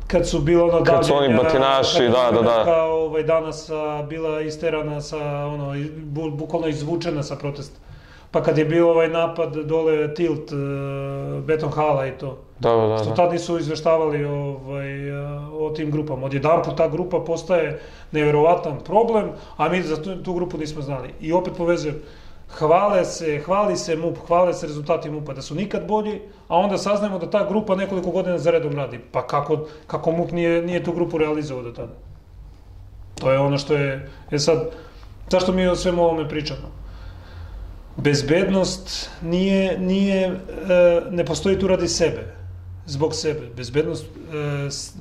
kad su bilo ono davljenja, kad su oni batinaši, da, da, da. Danas bila isterana, bukvalno izvučena sa protesta. Pa kad je bio ovaj napad dole, Tilt, Beton hala i to. Što tad nisu izveštavali o tim grupama. Odjedanput ta grupa postaje neverovatan problem, a mi za tu grupu nismo znali. I opet povezujem. Hvale se, hvali se MUP, hvale se rezultati MUP-a, da su nikad bolji, a onda saznajemo da ta grupa nekoliko godina za redom radi. Pa kako MUP nije tu grupu realizovao do tada? To je ono što je... E sad, zašto mi o svemu ovome pričamo? Bezbednost nije... ne postoji tu radi sebe, zbog sebe. Bezbednost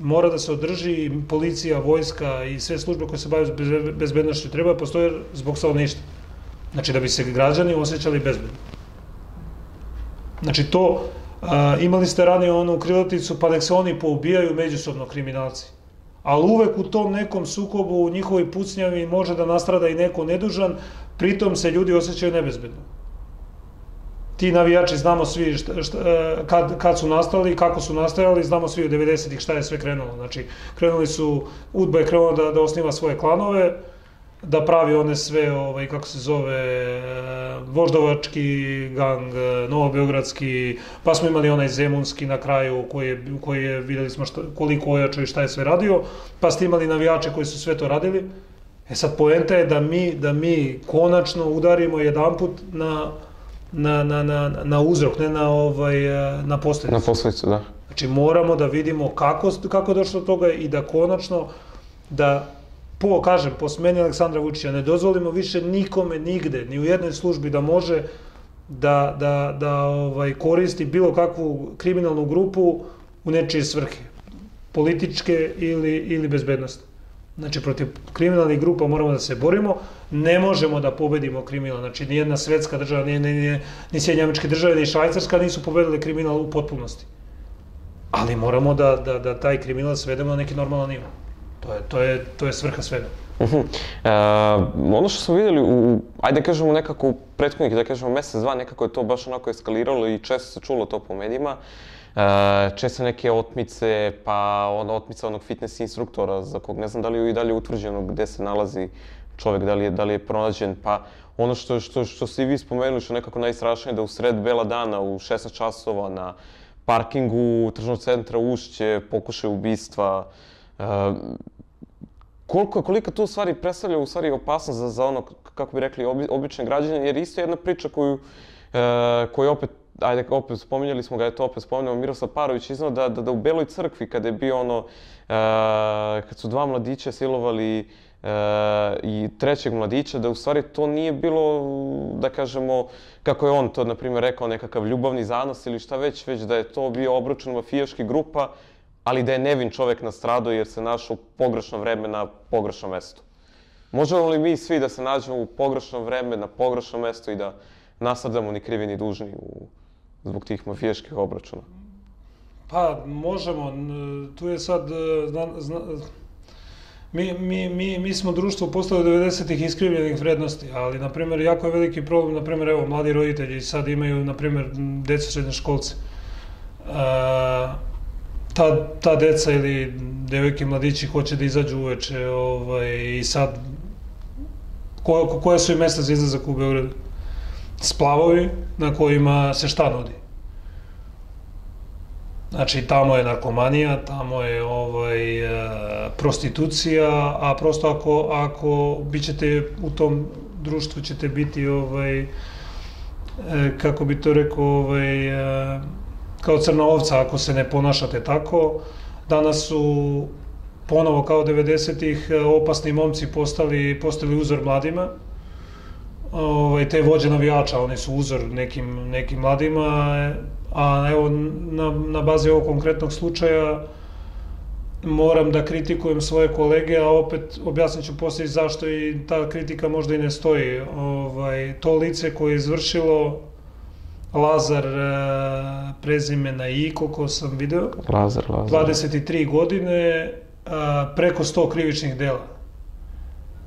mora da se održi, policija, vojska i sve službe koje se bavaju bezbednošću treba postoje zbog stanovništva. Znači, da bi se građani osjećali bezbedno. Znači, to, imali ste ranije onu krilaticu, pa nek se oni poubijaju međusobno kriminalci. Ali uvek u tom nekom sukobu, u njihovi pucnjavi može da nastrada i neko nedužan, pritom se ljudi osjećaju nebezbedno. Ti navijači znamo svi kad su nastali, kako su nastajali, znamo svi u devedesetih šta je sve krenulo. Znači, krenuli su, UDBA je krenula da osniva svoje klanove, da pravi one sve, kako se zove, voždovački gang, novobeogradski, pa smo imali onaj zemunski na kraju koji je, videli smo koliko ojačao i šta je sve radio, pa ste imali navijače koji su sve to radili. E sad, poenta je da mi konačno udarimo jedan put na uzrok, ne na posledicu. Na posledicu, da. Znači, moramo da vidimo kako je došlo do toga i da konačno, da po, kažem, po smeni Aleksandra Vučića ne dozvolimo više nikome nigde, ni u jednoj službi da može da koristi bilo kakvu kriminalnu grupu u nečije svrhe, političke ili bezbednosti. Znači, protiv kriminalnih grupa moramo da se borimo, ne možemo da pobedimo kriminal. Znači, nijedna svetska država, ni Sjedinjene Američke Države, ni Švajcarska nisu pobedile kriminal u potpunosti. Ali moramo da taj kriminal svedemo na neki normalan nivo. To je svrha svega. Ono što smo videli, ajde kažemo nekako u prethodnih, da kažemo mesec, dva, nekako je to baš onako eskaliralo i često se čulo to po medijima. Često neke otmice, pa ona otmica onog fitness instruktora za kog ne znam da li je i dalje utvrđeno gde se nalazi čovek, da li je pronađen. Pa ono što ste i vi spomenuli, što je nekako najstrašnije, da u sred bela dana, u šesnaest časova na parkingu tržnog centra Ušće, pokušaj ubistva. Kolika to u stvari predstavlja u stvari opasnost za ono, kako bi rekli, obične građane, jer isto je jedna priča koju opet, ajde opet spominjali smo ga, je to opet spominjamo, Miroslav Parović iznao da u Beloj crkvi kada je bio ono, kad su dva mladića silovali i trećeg mladića, da u stvari to nije bilo, da kažemo, kako je on to na primjer rekao, nekakav ljubavni zanos ili šta već, već da je to bio obračun mafijaških grupa, ali da je nevin čovek nastradao jer se našao u pogrešno vreme na pogrešno mesto. Možemo li mi svi da se nađemo u pogrešno vreme na pogrešno mesto i da nasradamo ni krivi ni dužni zbog tih mafijaških obračuna? Pa, možemo. Tu je sad... Mi smo društvo postali devedesetih iskrivljenih vrednosti, ali, na primjer, jako je veliki problem, na primjer, evo, mladi roditelji sad imaju, na primjer, decu srednjoškolce. Ta deca ili devojke mladići hoće da izađu uveče i sad koje su i mesta za izlazak u Beogradu? Splavovi na kojima se šta nudi? Znači, tamo je narkomanija, tamo je prostitucija, a prosto ako, ako bit ćete u tom društvu, ćete biti, kako bi to rekao, kao crna ovca ako se ne ponašate tako. Danas su ponovo kao devedesetih opasni momci postali uzor mladima. Te vođe navijača, oni su uzor nekim mladima. A evo, na bazi ovog konkretnog slučaja moram da kritikujem svoje kolege, a opet objasnit ću poslije zašto i ta kritika možda i ne stoji. To lice koje je izvršilo, Lazar prezimena I, koliko sam video, dvadeset tri godine, preko sto krivičnih dela.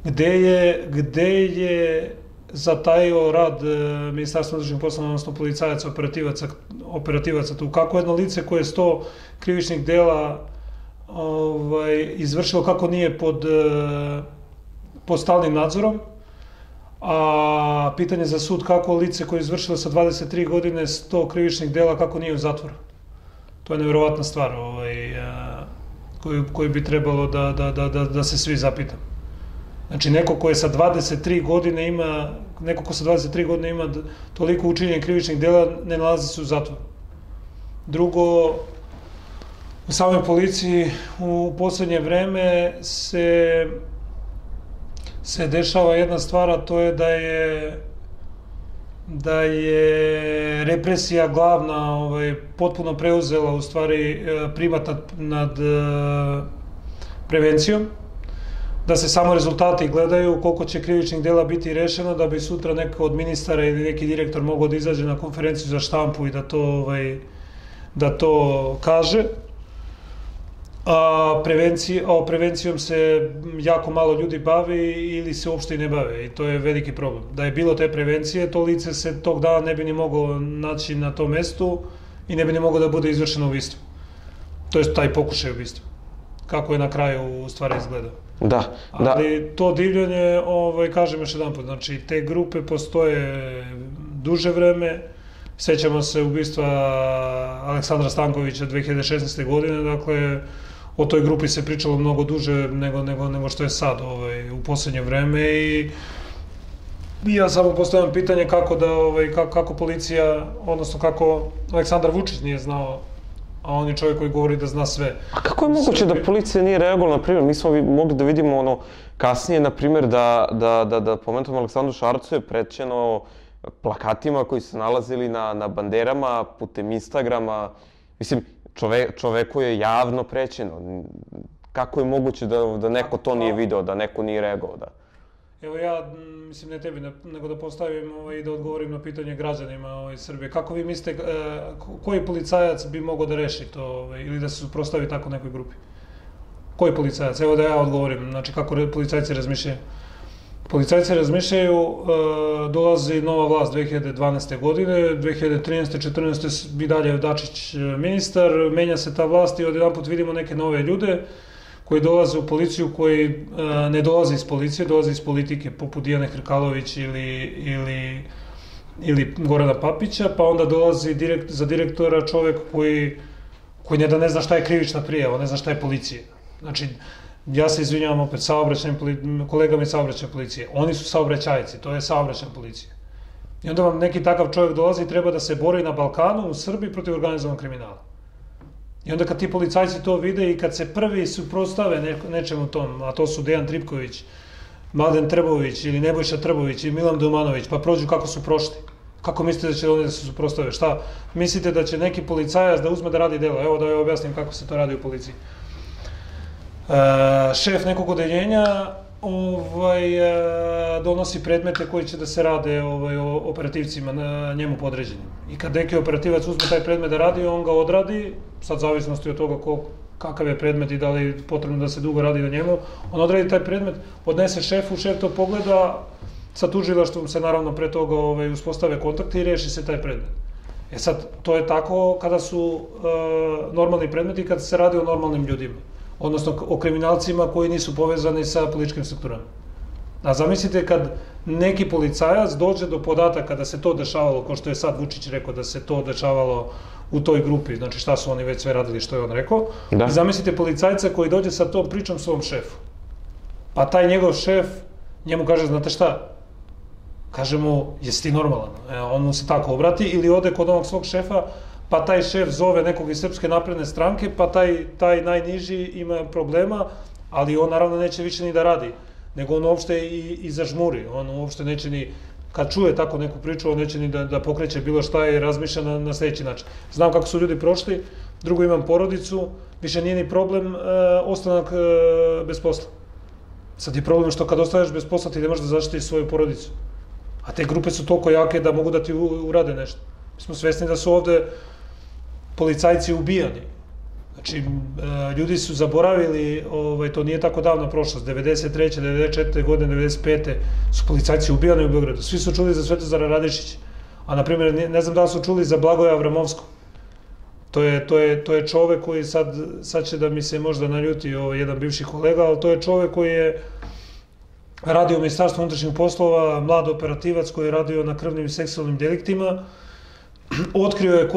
Gde je zatajio rad Ministarstva unutrašnjih poslova, odnosno policajaca, operativaca tu? Kako jedno lice koje je sto krivičnih dela izvršilo, kako nije pod stalnim nadzorom? A pitanje za sud, kako lice koje je izvršilo sa dvadeset tri godine sto krivičnih dela, kako nije u zatvoru? To je nevjerovatna stvar koju bi trebalo da se svi zapitamo. Znači, neko ko je sa dvadeset tri godine ima, neko ko sa dvadeset tri godine ima toliko učinjenja krivičnih dela, ne nalazi se u zatvoru. Drugo, u samoj policiji u poslednje vreme se se dešava jedna stvar, a to je da je da je represija glavna, ovaj, potpuno preuzela u stvari primat nad prevencijom, da se samo rezultati gledaju, koliko će krivičnih dela biti rešeno, da bi sutra neko od ministara ili neki direktor mogao da izađe na konferenciju za štampu i da to kaže. A prevencijom se jako malo ljudi bavi ili se uopšte i ne bave, i to je veliki problem. Da je bilo te prevencije, to lice se tog dana ne bi ni mogao naći na tom mestu i ne bi ni mogao da bude izvršeno ubistvo. To je taj pokušaj ubistva, kako je na kraju u stvari izgledao. Ali to divljanje, kažem još jedan put, znači te grupe postoje duže vreme. Sećamo se ubistva Aleksandra Stankovića dve hiljade šesnaeste. godine, dakle o toj grupi se pričalo mnogo duže nego što je sad u poslednje vreme, i ja samo postavljam pitanje kako policija, odnosno kako Aleksandar Vučić nije znao, a on je čovjek koji govori da zna sve. A kako je moguće da policija nije reagovala, na primjer? Mi smo mogli da vidimo ono kasnije, na primjer, da pomenutom Aleksandru Šarcu je prećeno plakatima koji se nalazili na banderama, putem Instagrama. Mislim, čoveku je javno prećeno. Kako je moguće da neko to nije video, da neko nije reagovao? Evo ja, mislim, ne tebi, nego da postavim i da odgovorim na pitanje građanima Srbije. Kako vi mislite, koji policajac bi mogao da reši to ili da se suprotstavi tako nekoj grupi? Koji policajac? Evo da ja odgovorim, znači kako policajci razmišljaju. Policajci razmišljaju, dolazi nova vlast dve hiljade dvanaeste. godine, dve hiljade trinaeste. četrnaeste. i dalje je Dačić ministar, menja se ta vlast i odjedanput vidimo neke nove ljude koji dolaze u policiju, koji ne dolaze iz policije, dolaze iz politike, poput Dijane Hrkalović ili Gorana Papića, pa onda dolazi za direktora čovek koji ne da ne zna šta je krivična prijava, ne zna šta je policija. Znači, ja se izvinjavam opet kolegama iz saobraćajne policije, oni su saobraćajci, to je saobraćajna policija. I onda vam neki takav čovek dolazi i treba da se bori na Balkanu, u Srbiji, protiv organizovanog kriminala. I onda kad ti policajci to vide i kad se prvi suprotstave nečemu tom, a to su Dejan Tripković, Mladen Trbović ili Nebojša Trbović i Milan Dumanović, pa prođu kako su prošli. Kako mislite da će oni da se suprotstave? Šta? Mislite da će neki policajac da uzme da radi delo? Evo da joj objasnim kako se to radi u policiji. Šef nekog odeljenja donosi predmete koji će da se rade operativcima, njemu podređenim. I kad neki operativac uzme taj predmet da radi, on ga odradi, sad zavisnosti od toga kakav je predmet i da li je potrebno da se dugo radi na njemu, on odradi taj predmet, odnese šefu, šef to pogleda, sa tužilaštvom se naravno pre toga uspostave kontakte i reši se taj predmet. E sad, to je tako kada su normalni predmeti, kada se radi o normalnim ljudima, odnosno o kriminalcima koji nisu povezani sa političkim strukturama. A zamislite kad neki policajac dođe do podataka da se to dešavalo, kao što je sad Vučić rekao, da se to dešavalo u toj grupi, znači šta su oni već sve radili što je on rekao, i zamislite policajca koji dođe sa tom pričom svom šefu. Pa taj njegov šef njemu kaže, znate šta, kaže mu, jesi ti normalan? On mu se tako obrati ili ode kod onog svog šefa, pa taj šef zove nekog iz Srpske napredne stranke, pa taj najniži ima problema, ali on naravno neće više ni da radi, nego on uopšte i zažmuri, on uopšte neće ni, kad čuje tako neku priču, on neće ni da pokreće bilo šta i razmišlja na sljedeći način. Znam kako su ljudi prošli, drugo imam porodicu, više nije ni problem ostanak bez posla. Sad je problem što kad ostaneš bez posla ti ne možeš da zaštitiš svoju porodicu. A te grupe su toliko jake da mogu da ti urade nešto. Mi smo svesni da su ovde policajci ubijani. Znači, ljudi su zaboravili, to nije tako davna prošlost, devedeset treće, devedeset četvrte godine, devedeset pete su policajci ubijani u Beogradu. Svi su čuli za Svetozara Radešića. A, na primjer, ne znam da li su čuli za Blagoja Avramovskog. To je čovek koji, sad će da mi se možda naljuti jedan bivši kolega, ali to je čovek koji je radio u Ministarstvu unutrašnjih poslova, mlad operativac koji je radio na krvnim i seksualnim deliktima. Otkrio je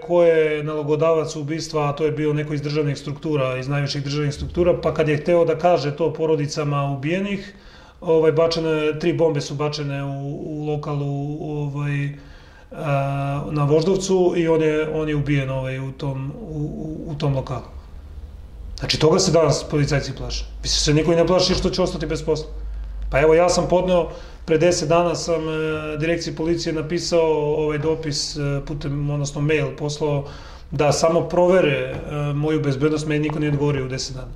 ko je nalogodavac ubistva, a to je bio neko iz državnih struktura, iz najvećih državnih struktura, pa kad je hteo da kaže to porodicama ubijenih, tri bombe su bačene u lokalu na Voždovcu i on je ubijen u tom lokalu. Znači, toga se danas policajci plaše. Mislim se, niko i ne plaši što će ostati bez posla. Pa evo, ja sam podneo, pre deset dana sam direkciji policije napisao ovaj dopis putem, odnosno mail poslao, da samo provere moju bezbednost, meni niko nije odgovorio u deset dana.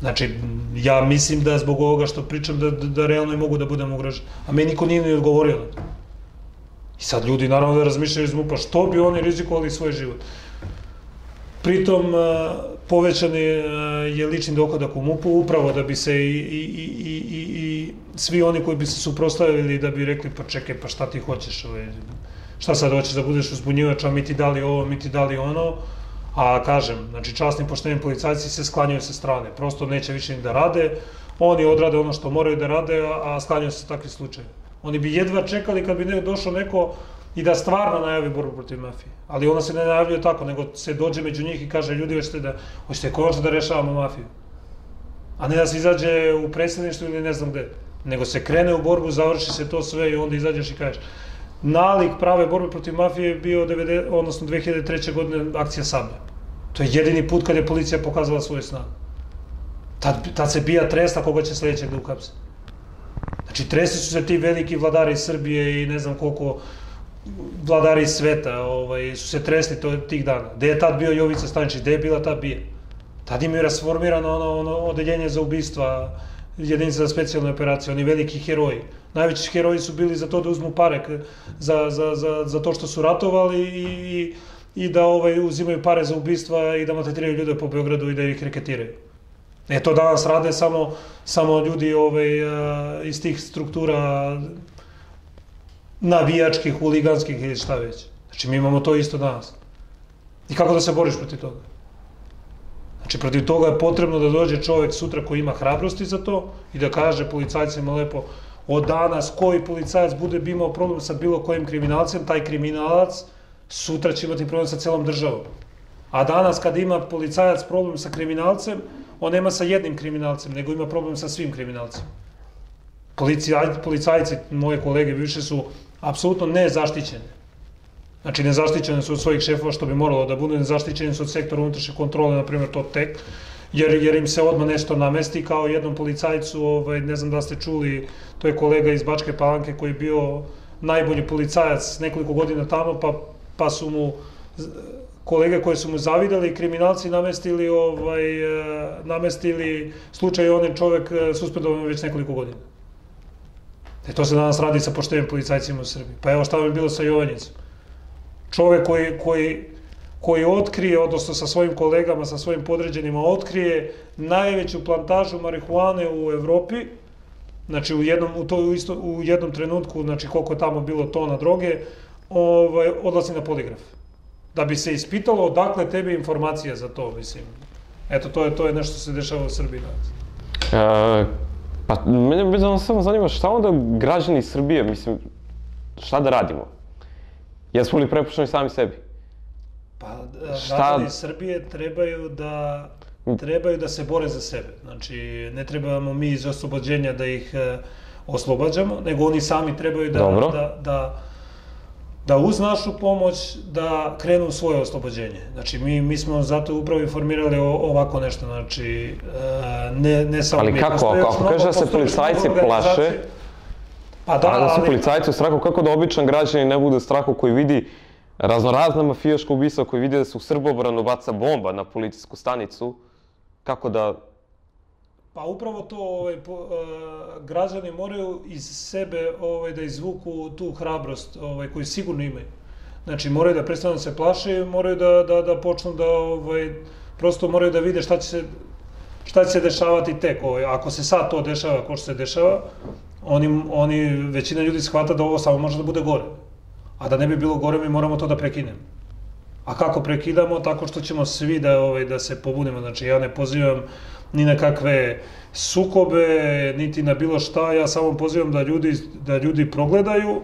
Znači, ja mislim da zbog ovoga što pričam da realno i mogu da budem ugrožen. A meni niko nije ni odgovorio. I sad ljudi naravno da razmišljaju iz MUP-a, što bi oni rizikovali svoj život. Pritom, povećan je lični dohodak u MUP-u, upravo da bi se i svi oni koji bi se suprotstavili da bi rekli, pa čekaj, pa šta ti hoćeš, šta sad hoćeš da budeš uzbunjivač, a mi ti dali ovo, mi ti dali ono, a kažem, znači časni pošteni policajci se sklanjaju sa strane, prosto neće više ni da rade, oni odrade ono što moraju da rade, a sklanjaju se takvi slučaje. Oni bi jedva čekali kad bi došao neko i da stvarno najavi borbu protiv mafije. Ali ona se ne najavljuje tako, nego se dođe među njih i kaže, ljudi, hoćete konačno da rešavamo mafiju. A ne da se izađe u predstavništvu ili ne znam gde. Nego se krene u borbu, završi se to sve i onda izađeš i kažeš. Nalik prave borbe protiv mafije je bio dve hiljade treće. godine akcija Sablja. To je jedini put kad je policija pokazala svoju snagu. Tad se bija tresla koga će sledećeg da uhapse. Znači, tresli su se ti veliki vladari Srbije i ne znam koliko vladari sveta su se tresli tih dana. Gde je tad bio Jovica Staničić, gde je bila ta bija? Tad im je rasformirano ono odeljenje za ubistva, jedinica za specijalne operacije, oni veliki heroji. Najveći heroji su bili za to da uzmu pare za to što su ratovali i da uzimaju pare za ubistva i da maltretiraju ljude po Beogradu i da ih reketiraju. E to danas rade samo ljudi iz tih struktura navijačkih, huliganskih ili šta već. Znači, mi imamo to isto danas. I kako da se boriš protiv toga? Znači, protiv toga je potrebno da dođe čovek sutra koji ima hrabrosti za to i da kaže policajcima lepo, od danas koji policajac bude imao problem sa bilo kojim kriminalcem, taj kriminalac sutra će imati problem sa celom državom. A danas kad ima policajac problem sa kriminalcem, on nema sa jednim kriminalcem, nego ima problem sa svim kriminalcem. Policajci, moje kolege, više su apsolutno nezaštićeni. Znači, nezaštićeni su od svojih šefova, što bi moralo da budu, nezaštićeni su od sektora unutrašnje kontrole, na primjer, to tek, jer im se odmah nešto namesti, kao jednom policajcu, ne znam da ste čuli, to je kolega iz Bačke Palanke koji je bio najbolji policajac nekoliko godina tamo, pa su mu kolege koje su mu zavidali, kriminalci namestili slučaj, on je čovek suspendovan već nekoliko godina. E to se danas radi sa poštenim policajcima u Srbiji. Pa evo šta bi bilo sa Jovanjicom. Čovek koji otkrije, odnosno sa svojim kolegama, sa svojim podređenima, otkrije najveću plantažu marihuane u Evropi, znači u jednom trenutku, znači koliko je tamo bilo tona droge, odlazi na poligraf. Da bi se ispitalo odakle tebi informacija za to, mislim. Eto, to je nešto što se dešava u Srbiji danas. Pa mene samo zanima šta onda građani Srbije, mislim, šta da radimo? Jesmo li prepušteni sami sebi? Pa građani Srbije trebaju da... trebaju da se bore za sebe. Znači, ne trebamo mi iz oslobođenja da ih oslobađamo, nego oni sami trebaju da uz našu pomoć da krenu u svoje oslobođenje. Znači, mi smo zato upravo informirali ovako nešto. Znači, ne samo... Ali kako? Ako kaže da se policajci plaše, a da se policajci u strahu, kako da običan građanin ne bude u strahu koji vidi raznorazna mafijaška ubistva, koji vidi da se u Srbobranu baca bomba na policijsku stanicu, kako da... Pa upravo to, građani moraju iz sebe da izvuku tu hrabrost koju sigurno imaju. Znači moraju da prestanu da se plaše, moraju da počnu da, prosto moraju da vide šta će se dešavati tek. Ako se sad to dešava, ko što se dešava, oni, većina ljudi shvata da ovo samo može da bude gore. A da ne bi bilo gore, mi moramo to da prekinemo. A kako prekidamo? Tako što ćemo svi da se pobunimo. Znači, ja ne pozivam ni na kakve sukobe, niti na bilo šta. Ja samo pozivam da ljudi progledaju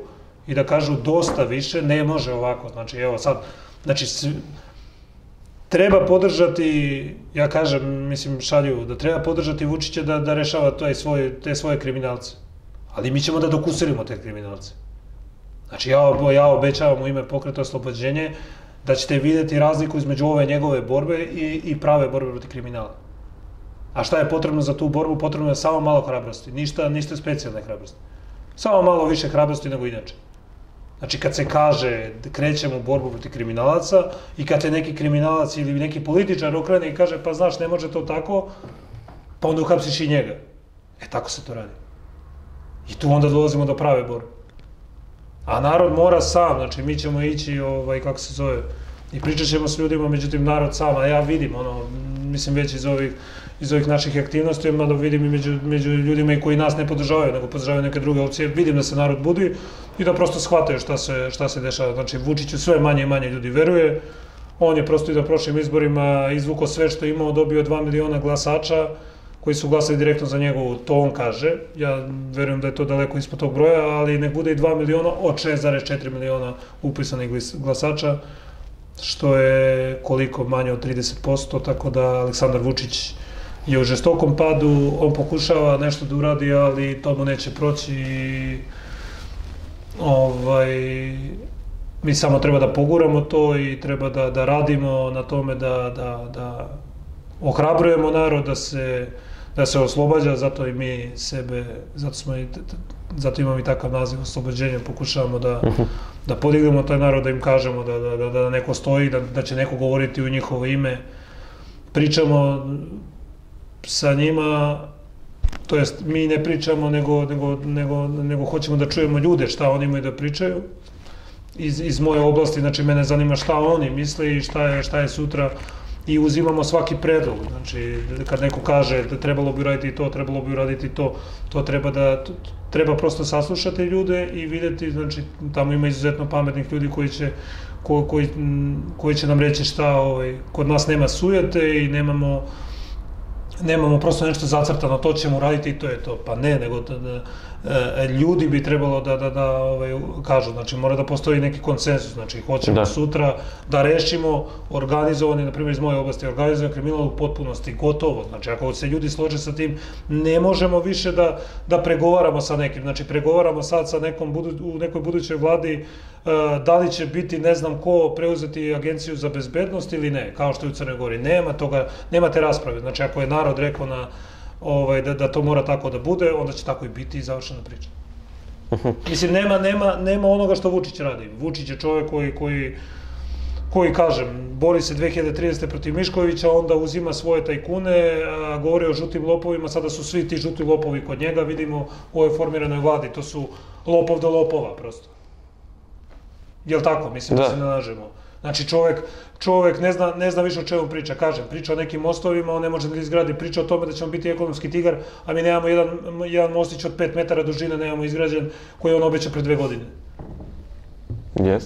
i da kažu dosta više, ne može ovako. Znači, evo sad, znači, treba podržati, ja kažem, mislim, šalju, da treba podržati Vučića da rešava te svoje kriminalce. Ali mi ćemo da dokusurimo te kriminalce. Znači, ja obećavam u ime Pokreta Oslobođenje da ćete vidjeti razliku između ove njegove borbe i prave borbe protiv kriminala. A šta je potrebno za tu borbu? Potrebno je samo malo hrabrosti, ništa specijalne hrabrosti. Samo malo više hrabrosti nego inače. Znači, kad se kaže krećemo u borbu protiv kriminalaca i kad je neki kriminalac ili neki političar okrene i kaže pa znaš ne može to tako, pa onda uhapsiš i njega. E, tako se to radi. I tu onda dolazimo do prave borbe. A narod mora sam, znači mi ćemo ići, kako se zove, i pričat ćemo s ljudima, međutim narod sam, a ja vidim, mislim već iz ovih naših aktivnosti, mada vidim i među ljudima i koji nas ne podržavaju, nego podržavaju neke druge opcije, vidim da se narod budi i da prosto shvataju šta se dešava. Znači Vučiću sve manje i manje ljudi veruje, on je prosto i na prošlim izborima izvukao sve što je imao, dobio dva miliona glasača koji su glasali direktno za njegovu, to on kaže. Ja verujem da je to daleko ispod tog broja, ali nek bude i dva miliona od šest zarez četiri miliona upisanih glasača, što je koliko manje od trideset posto, tako da Aleksandar Vučić je u žestokom padu, on pokušava nešto da uradi, ali to mu neće proći. Mi samo treba da poguramo to i treba da radimo na tome da ohrabrujemo narod da se... da se oslobađa, zato i mi sebe, zato imamo i takav naziv oslobođenja, pokušavamo da podignemo taj narod, da im kažemo da neko stoji, da će neko govoriti u njihovo ime. Pričamo sa njima, to jest mi ne pričamo, nego hoćemo da čujemo ljude šta oni imaju da pričaju. Iz moje oblasti, znači mene zanima šta oni misle i šta je sutra. I uzimamo svaki predlog, znači kad neko kaže da trebalo bi uraditi to, trebalo bi uraditi to, to treba da, treba prosto saslušati ljude i vidjeti, znači tamo ima izuzetno pametnih ljudi koji će, koji, koji će nam reći šta, ovaj, kod nas nema sujete i nemamo, nemamo prosto nešto zacrtano, to ćemo uraditi i to je to, pa ne, nego da, da, ljudi bi trebalo da, da, da ovaj, kažu, znači mora da postoji neki konsensus, znači hoćemo da sutra da rešimo organizovanje, na primjer iz moje oblasti, organizovanje kriminala u potpunosti, gotovo, znači ako se ljudi slože sa tim, ne možemo više da, da pregovaramo sa nekim, znači pregovaramo sad sa nekom budu, u nekoj budućoj vladi, da li će biti ne znam ko preuzeti Agenciju za bezbednost ili ne, kao što je u Crnoj Gori, nema toga, nema te rasprave, znači ako je narod rekao na da to mora tako da bude, onda će tako i biti i završena priča. Mislim, nema onoga što Vučić radi. Vučić je čovjek koji, kažem, bori se dve hiljade trideset. protiv Miškovića, onda uzima svoje tajkune, govori o žutim lopovima, sada su svi ti žuti lopovi kod njega, vidimo u ovoj formiranoj vladi, to su lopov do lopova prosto. Jel' tako, mislim, da se ne lažemo. Znači čovek ne zna više o čemu priča, kažem, priča o nekim mostovima, on ne može da izgradi, priča o tome da ćemo biti ekonomski tigar, a mi nemamo jedan mostić od pet metara dužine, nemamo izgrađen, koji on obeća pre dve godine.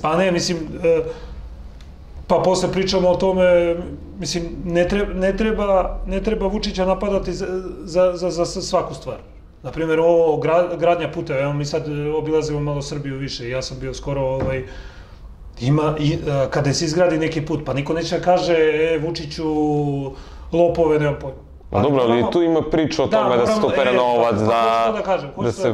Pa ne, mislim, pa posle pričamo o tome, mislim, ne treba Vučića napadati za svaku stvar. Naprimjer, ovo gradnja puteva, evo mi sad obilazimo malo Srbiju više, ja sam bio skoro, ovaj, ima, i, a, kada se izgradi neki put, pa niko neće kaže, e, Vučiću, lopove, nema pojma. A dobro, ali tu ima priča o tome da se to pere novac, da se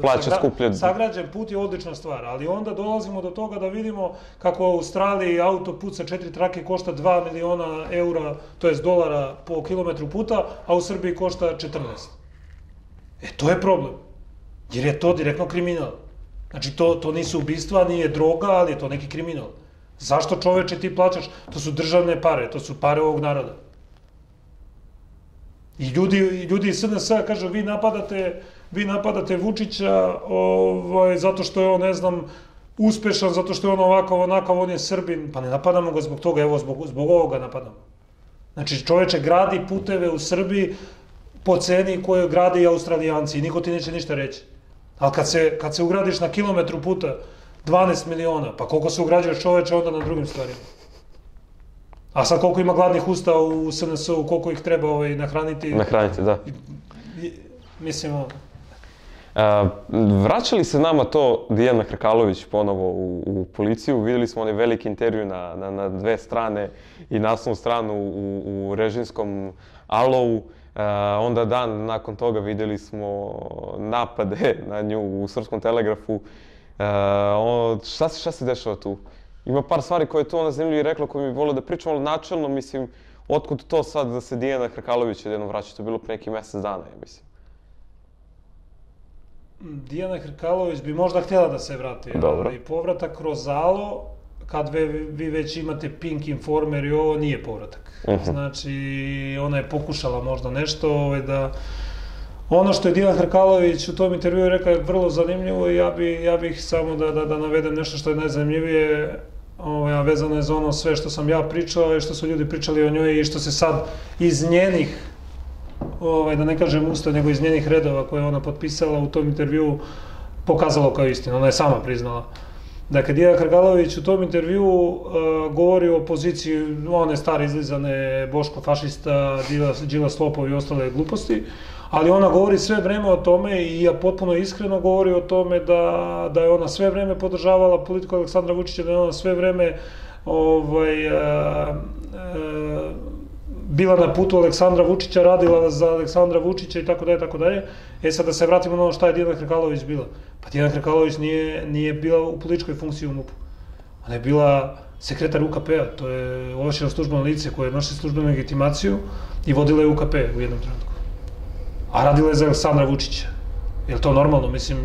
plaća skuplje. Sagrađen put je odlična stvar, ali onda dolazimo do toga da vidimo kako u Australiji autoput sa četiri trake košta dva miliona eura, to je dolara po kilometru puta, a u Srbiji košta četrnaest. E, to je problem, jer je to direktno kriminal. Znači, to nisu ubistva, nije droga, ali je to neki kriminal. Zašto, čoveče, ti plaćaš? To su državne pare, to su pare ovog naroda. I ljudi iz S N S-a kažu, vi napadate Vučića zato što je on, ne znam, uspešan, zato što je on ovakav, onakav, on je Srbin. Pa ne napadamo ga zbog toga, evo, zbog ovoga napadamo. Znači, čoveče, gradi puteve u Srbiji po ceni koju grade i Australijanci i niko ti neće ništa reći. Ali kad se ugradiš na kilometru puta dvanaest miliona, pa koliko se ugrađuje, čoveče, onda na drugim stvarima. A sad koliko ima gladnih usta u S N S-u, koliko ih treba nahraniti? Nahraniti, da. Mislim... Vraćali se nama to Dijana Hrkalović ponovo u policiju. Vidjeli smo onaj veliki intervju na dve strane i naslovnu stranu u režimskom Alovu. Onda dan nakon toga vidjeli smo napade na nju u Srpskom Telegrafu. Šta se dešava tu? Ima par stvari koje je tu ona zanimljivo i rekla koje mi volio da pričam, ali načelno, mislim, otkud to sad da se Dijana Hrkalović jednom vraća, to je bilo pre neki mesec dana, ja mislim. Dijana Hrkalović bi možda htjela da se vrati, ali povratak kroz Alo, kad vi već imate Pink, Informer i ovo, nije povratak. Znači, ona je pokušala možda nešto da... Ono što je Dijana Hrkalović u tom intervju rekla je vrlo zanimljivo i ja bih samo da navedem nešto što je najzanimljivije, a vezano je za ono sve što sam ja pričao i što su ljudi pričali o njoj i što se sad iz njenih, da ne kažem usta, nego iz njenih redova koje je ona potpisala u tom intervju, pokazalo kao istinu. Ona je sama priznala. Dakle, Dijana Hrkalović u tom intervju govori o poziciji one stare izlizane Boško fašista, Đilas lopov i ostale gluposti, ali ona govori sve vreme o tome i ja potpuno iskreno govori o tome da je ona sve vreme podržavala politiku Aleksandra Vučića, da je ona sve vreme bila na putu Aleksandra Vučića, radila za Aleksandra Vučića i tako dalje, tako dalje. E sad da se vratimo na ono šta je Dijana Hrkalović bila. Pa Dijana Hrkalović nije bila u političkoj funkciji u M U P-u. Ona je bila sekretar U K P-a, to je ovlašćeno službeno lice koje je nosi službenu legitimaciju i vodila je U K P u jednom trenutku. A radila je za Aleksandra Vučića. Je li to normalno? Mislim,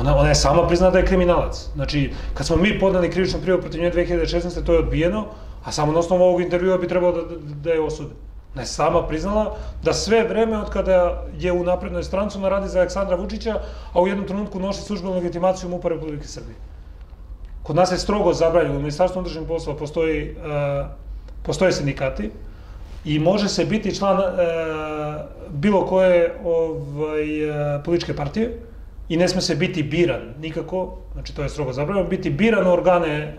ona je sama priznala da je kriminalac. Znači, kad smo mi podneli krivičnu prijavu protiv nje dve hiljade šesnaeste. to je odbijeno, a samo na osnovu ovog intervjua bi trebalo da je osude. Ona je sama priznala da sve vreme od kada je u Naprednoj stranci ona radi za Aleksandra Vučića, a u jednom trenutku nosi službenu legitimaciju M U P-a Republike Srbije. Kod nas je strogo zabranjeno, u Ministarstvu unutrašnjih poslova postoje sindikati i može se biti član bilo koje političke partije i ne sme se biti biran nikako, znači to je strogo zabranjeno, biti biran u organe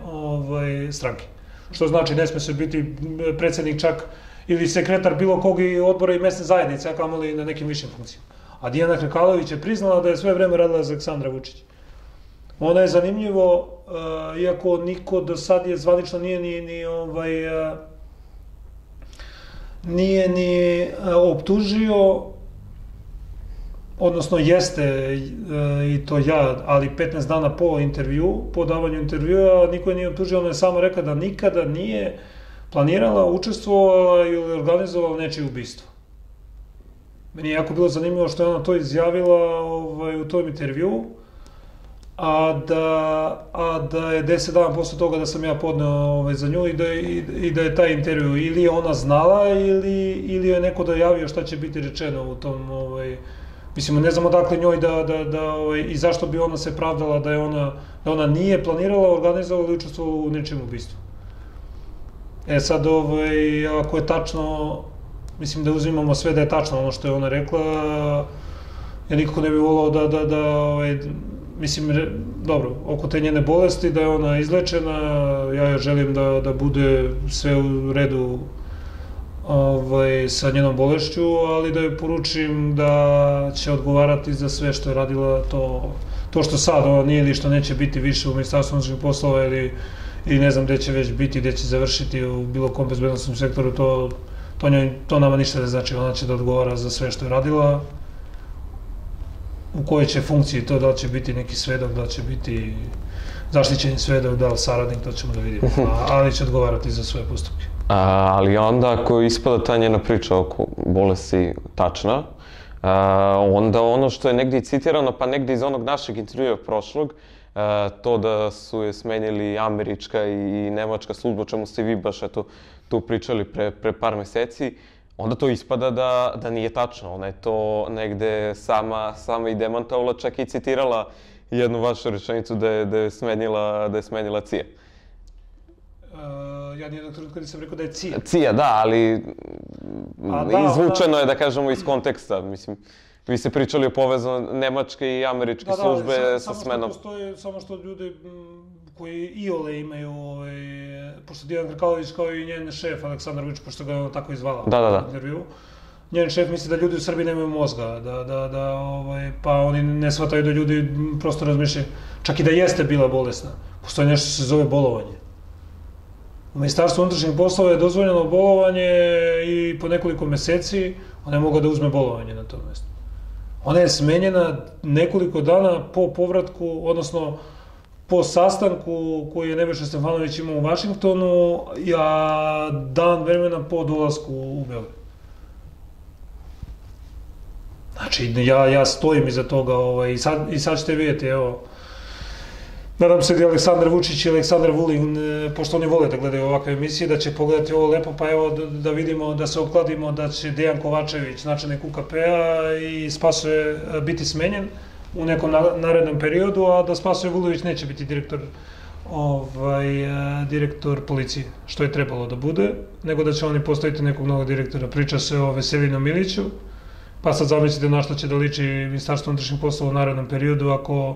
stranke. Što znači ne sme se biti predsednik čak ili sekretar bilo kog i odbora i mesne zajednice, a kamoli na nekim višim funkcijama. A Dijana Hrkalović je priznala da je sve vreme radila za Aleksandra Vučića. Ona je zanimljivo, iako niko do sad je zvanično nije ni nije ni optužio, odnosno jeste i to ja, ali petnaest dana po intervju, po davanju intervjua, niko je nije optužio, ona je samo rekla da nikada nije planirala, učestvovala ili organizovala nečije ubistvo. Meni je jako bilo zanimljivo što je ona to izjavila u tom intervju, a da je deset dana posle toga da sam ja podneo za nju i da je taj intervju ili je ona znala ili je neko dojavio šta će biti rečeno u tom... Mislim, ne znam odakle njoj da... i zašto bi ona se pravdala da ona nije planirala, organizovala ili učestvovala u nečem ubistvu. E sad, ako je tačno, mislim da uzimamo sve da je tačno ono što je ona rekla, ja nikako ne bih volao da... Mislim, dobro, oko te njene bolesti, da je ona izlečena, ja joj želim da bude sve u redu sa njenom bolešću, ali da joj poručim da će odgovarati za sve što je radila, to što sad nije ili što neće biti više u Ministarstvu unutrašnjih poslova ili ne znam gde će već biti, gde će završiti u bilo kom bezbednosnom sektoru, to nama ništa ne znači. Ona će da odgovara za sve što je radila, u kojoj će funkciji to, da li će biti neki svedok, da li će biti zaštićeni svedok, da li saradnik, to ćemo da vidimo, ali će odgovarati za svoje postupke. Ali onda ako ispada ta njena priča oko bolesti tačna, onda ono što je negdje i citirano, pa negdje iz onog našeg intervjua prošlog, to da su je smenili američka i nemačka služba, čemu ste vi baš tu pričali pre par meseci, onda to ispada da nije tačno. Ona je to negde sama i demantovala, čak i citirala jednu vašu rečenicu da je smenila C I A. Ja nijednog trenutka nisam rekao da je C I A. C I A, da, ali izvučeno je, da kažemo, iz konteksta. Mislim, vi ste pričali o povezu nemačke i američke službe sa smenom. Samo što ljudi koji iole imaju, pošto Dijana Hrkalović kao i njen šef Aleksandra Vučić, pošto ga je ono tako izvala u intervju, njen šef misli da ljudi u Srbiji nemaju mozga, pa oni ne shvataju da ljudi prosto razmišljaju, čak i da jeste bila bolesna. Postoji nešto što se zove bolovanje. U Ministarstvu unutrašnjih poslova je dozvoljeno bolovanje i po nekoliko meseci ona je mogla da uzme bolovanje na tom mestu. Ona je smenjena nekoliko dana po povratku, odnosno po sastanku koji je Nebojša Stefanović imao u Vašingtonu, a dan vremena po dolasku u Beograd. Znači, ja stojim iza toga i sad ćete vidjeti, evo, nadam se da je Aleksandar Vučić i Aleksandar Vulin, pošto oni vole da gledaju ovakve emisije, da će pogledati ovo lepo, pa evo da vidimo, da se okladimo da će Dejan Kovačević, načelnik U K P-a i Spasoje biti smenjen u nekom narednom periodu, a da Spasoje Vulović neće biti direktor policije, što je trebalo da bude, nego da će oni postaviti nekog novog direktora. Priča se o Veselinu Miliću, pa sad zamislite na što će da liči Ministarstvo unutrašnjih poslova u narednom periodu ako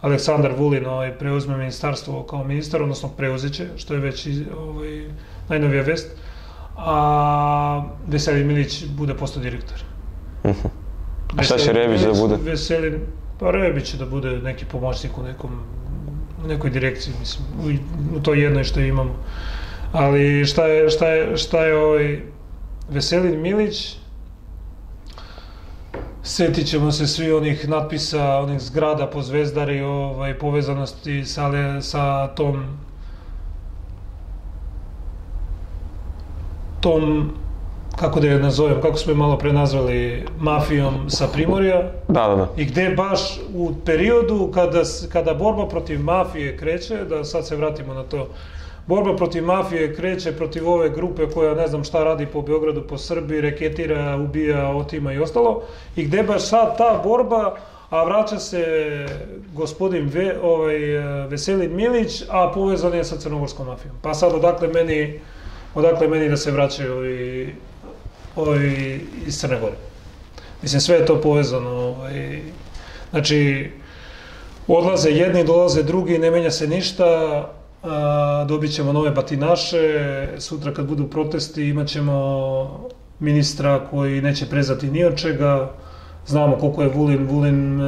Aleksandar Vulin preuzme ministarstvo kao ministar, odnosno preuzet će, što je već najnovija vest, a Veselin Milić bude postao direktor. A šta će Rebić da bude? Veselin, pa Rebić će da bude neki pomoćnik u nekoj direkciji, mislim, u to jednoj što imamo. Ali šta je Veselin Milić? Setit ćemo se svi onih natpisa, onih zgrada po Zvezdari, povezanosti sa tom tom, kako da je nazovem, kako smo je malo pre nazvali, mafijom sa Primorja. Da, da, da. I gde baš u periodu kada borba protiv mafije kreće, da sad se vratimo na to, borba protiv mafije kreće protiv ove grupe koja ne znam šta radi po Beogradu, po Srbiji, reketira, ubija, otima i ostalo. I gde baš sad ta borba, a vraća se gospodin Veselin Milić, a povezan je sa crnogorskom mafijom. Pa sad odakle meni da se vraćaju ovi iz Crne Gore. Mislim, sve je to povezano. Znači, odlaze jedni, dolaze drugi, ne menja se ništa. Dobit ćemo nove batinaše, sutra kad budu protesti imat ćemo ministra koji neće prezati ni od čega, znamo koliko je Vulin, Vulin,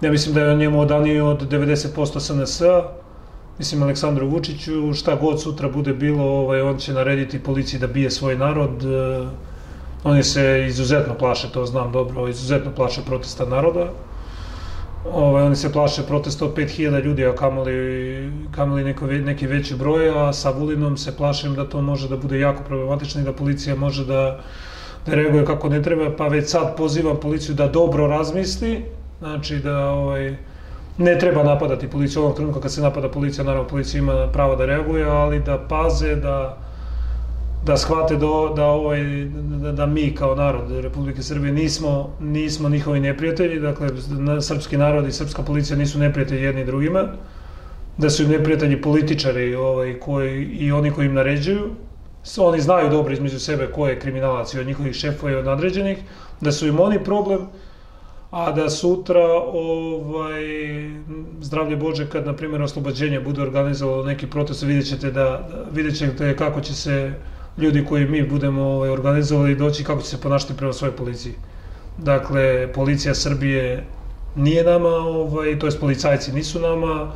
ja mislim da je njemu odaniji od devedeset posto S N S-a, mislim Aleksandru Vučiću, šta god sutra bude bilo, on će narediti policiji da bije svoj narod, oni se izuzetno plaše, to znam dobro, izuzetno plaše protesta naroda. Oni se plaše protesta od pet hiljada ljudi, a kamali neki veći broj, a sa Vulinom se plašim da to može da bude jako problematično i da policija može da reaguje kako ne treba, pa već sad pozivam policiju da dobro razmisli, znači da ne treba napadati policiju, onog trenutka kad se napada policija, naravno policija ima pravo da reaguje, ali da paze, da shvate da mi kao narod Republike Srbije nismo njihovi neprijatelji, dakle srpski narod i srpska policija nisu neprijatelji jedni drugima, da su im neprijatelji političari i oni koji im naređuju, oni znaju dobro između sebe ko je kriminalac i od njihovih šefova i od nadređenih, da su im oni problem, a da sutra zdravlje Bože kad na primjer Oslobođenje bude organizovalo neki protest, vidjet ćete kako će se ljudi koji mi budemo organizovali doći kako će se ponašati prema svojoj policiji. Dakle, policija Srbije nije nama, to jest policajci nisu nama,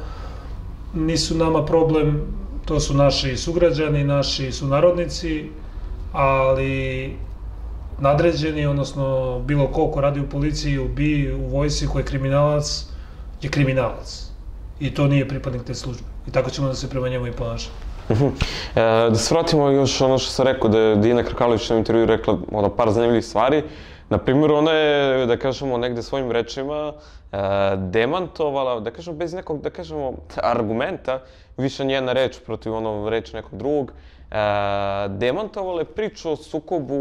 nisu nama problem, to su naši sugrađani, naši sunarodnici, ali nadređeni, odnosno bilo ko ko radi u policiji, u BIA-i, u vojsci, ko je kriminalac, je kriminalac. I to nije pripadnik te službe. I tako ćemo da se prema njemu i ponašati. Da se vratimo još ono što sam rekao, da je Dijana Hrkalović na intervju rekla par zanimljivih stvari. Na primjer, ona je, da kažemo, negde svojim rečima demantovala, da kažemo, bez nekog, da kažemo, argumenta, više njena reč protiv onog reči nekog drugog, demantovala je priču o sukobu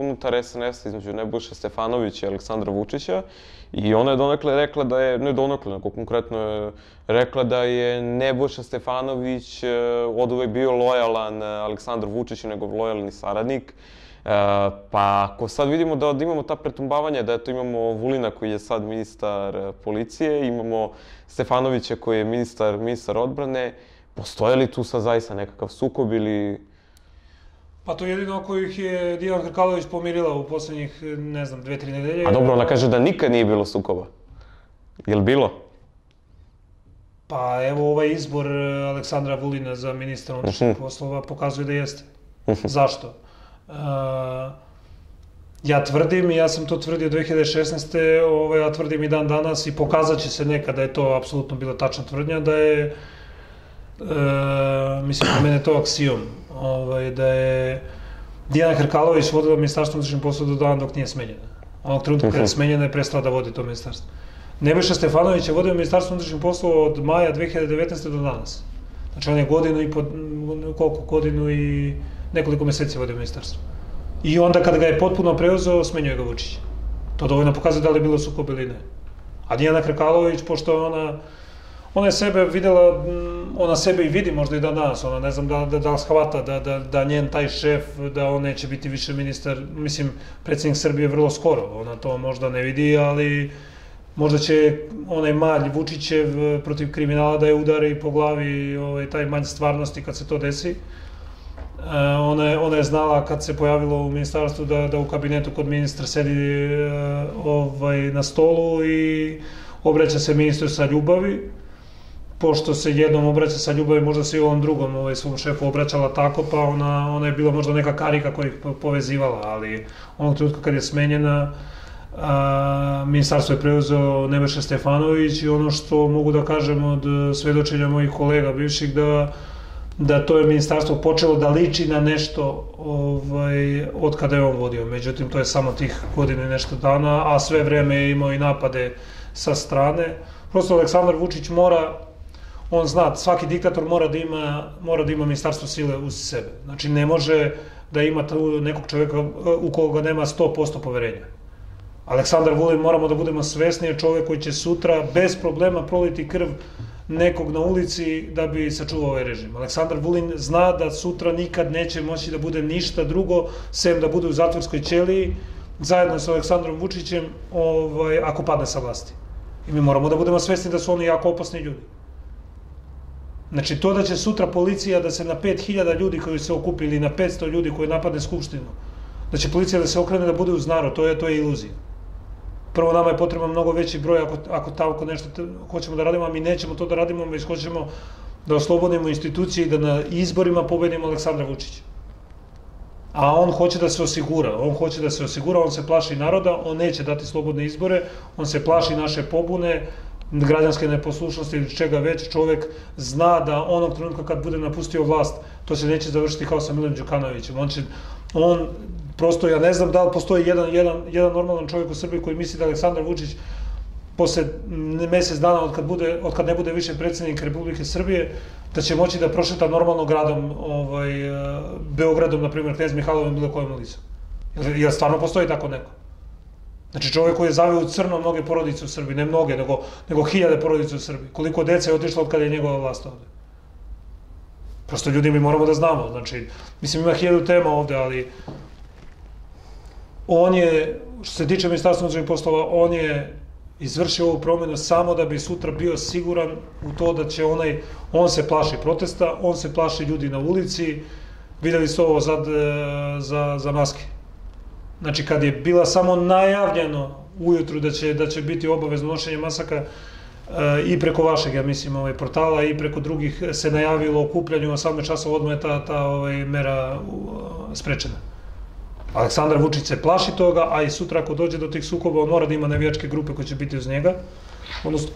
unutar S N S-a između Nebojše Stefanovića i Aleksandra Vučića i ona je donekle rekla da je, ne donekle, nego konkretno je rekla da je Nebojša Stefanović oduvek bio lojalan Aleksandru Vučiću, nego lojalni saradnik. Pa ako sad vidimo da imamo ta pretumbavanja, da imamo Vulina koji je sad ministar policije, imamo Stefanovića koji je ministar odbrane, postoje li tu sad zaista nekakav sukob ili... Pa to je jedino kojih je Dijana Hrkalović pomirila u poslednjih, ne znam, dve, tri nedelje. A dobro, ona kaže da nikad nije bilo sukoba. Je li bilo? Pa evo ovaj izbor Aleksandra Vulina za ministra unutrašnjih poslova pokazuje da jeste. Zašto? Ja tvrdim, i ja sam to tvrdio dve hiljade šesnaeste. Ja tvrdim i dan danas i pokazat će se nekada je to apsolutno bila tačna tvrdnja da je, mislim da mene je to aksijom, da je Dijana Hrkalović vodila ministarstvo unutrašnjih poslova do dana dok nije smenjena. Onog trenutka kada je smenjena je prestala da vodi to ministarstvo. Nebojša Stefanović je vodio ministarstvo unutrašnjih poslova od maja dve hiljade devetnaeste. do danas. Znači on je godinu i po, koliko godinu i nekoliko meseci vodio ministarstvo. I onda kada ga je potpuno preuzeo, smenjuje ga Vučić. To dovoljno pokazuje da li je bilo sukob ili ne. A Dijana Hrkalović, pošto ona Ona je sebe videla, ona sebe i vidi možda i danas, ona ne znam da li shvata da njen taj šef, da on neće biti više ministar, mislim, predsednik Srbije vrlo skoro, ona to možda ne vidi, ali možda će onaj malj Vučićev protiv kriminala da je udari po glavi taj manj stvarnosti kad se to desi. Ona je znala kad se pojavilo u ministarstvu da u kabinetu kod ministra sedi na stolu i obraća se ministru sa ljubavi. Pošto se jednom obraća sa ljubavi, možda se i ovom drugom svom šefu obraćala tako, pa ona je bila možda neka karika koja ih povezivala, ali onog trenutka kad je smenjena, ministarstvo je preuzeo Nebojša Stefanović i ono što mogu da kažem od svedočenja mojih kolega bivših, da to je ministarstvo počelo da liči na nešto od kada je on vodio. Međutim, to je samo tih godina i nešto dana, a sve vreme je imao i napade sa strane. Prosto Aleksandar Vučić mora On zna, svaki diktator mora da ima ministarstvo sile uz sebe. Znači, ne može da ima nekog čoveka u koga nema sto posto poverenja. Aleksandar Vulin, moramo da budemo svesni, je čovek koji će sutra bez problema proliti krv nekog na ulici da bi sačuvao ovaj režim. Aleksandar Vulin zna da sutra nikad neće moći da bude ništa drugo, sem da bude u zatvorskoj ćeliji, zajedno sa Aleksandrom Vučićem, ako padne sa vlasti. I mi moramo da budemo svesni da su oni jako opasni ljudi. Znači, to da će sutra policija da se na pet hiljada ljudi koji se okupi ili na petsto ljudi koji napadne Skupštinu, da će policija da se okrene da bude uz narod, to je iluzija. Prvo, nama je potreban mnogo veći broj ako tako nešto hoćemo da radimo, a mi nećemo to da radimo, već hoćemo da oslobodimo institucije i da na izborima pobedimo Aleksandra Vučića. A on hoće da se osigura, on hoće da se osigura, on se plaši naroda, on neće dati slobodne izbore, on se plaši naše pobune, građanske neposlušnosti ili čega već, čovek zna da onog trenutka kad bude napustio vlast, to se neće završiti kao sa Milom Đukanovićem. On, prosto, ja ne znam da li postoji jedan normalan čovek u Srbiji koji misli da Aleksandar Vučić posle mesec dana od kad ne bude više predsednik Republike Srbije, da će moći da prošeta normalno gradom, Beogradom, na primjer, Knez Mihajlovom, bilo kojom ulicom. Jer stvarno postoji tako neko. Znači, čovjek koji je zaveo crno mnoge porodice u Srbiji, ne mnoge, nego hiljade porodice u Srbiji. Koliko dece je otišlo od kada je njegova vlast ovde? Prosto, ljudi, mi moramo da znamo. Znači, mislim, ima hiljadu tema ovde, ali on je, što se tiče ministarstva unutrašnjih poslova, on je izvršio ovu promenu samo da bi sutra bio siguran u to da će onaj, on se plaši protesta, on se plaši ljudi na ulici, videli ste ovo sad za maske. Znači, kad je bila samo najavljeno ujutru da će biti obavezno nošenje masaka i preko vašeg, ja mislim, portala i preko drugih se najavilo o kupljanju osamnaest časova, odmah je ta mera sprečena. Aleksandar Vučić se plaši toga, a i sutra ako dođe do tih sukoba, on mora da ima navijačke grupe koje će biti uz njega, odnosno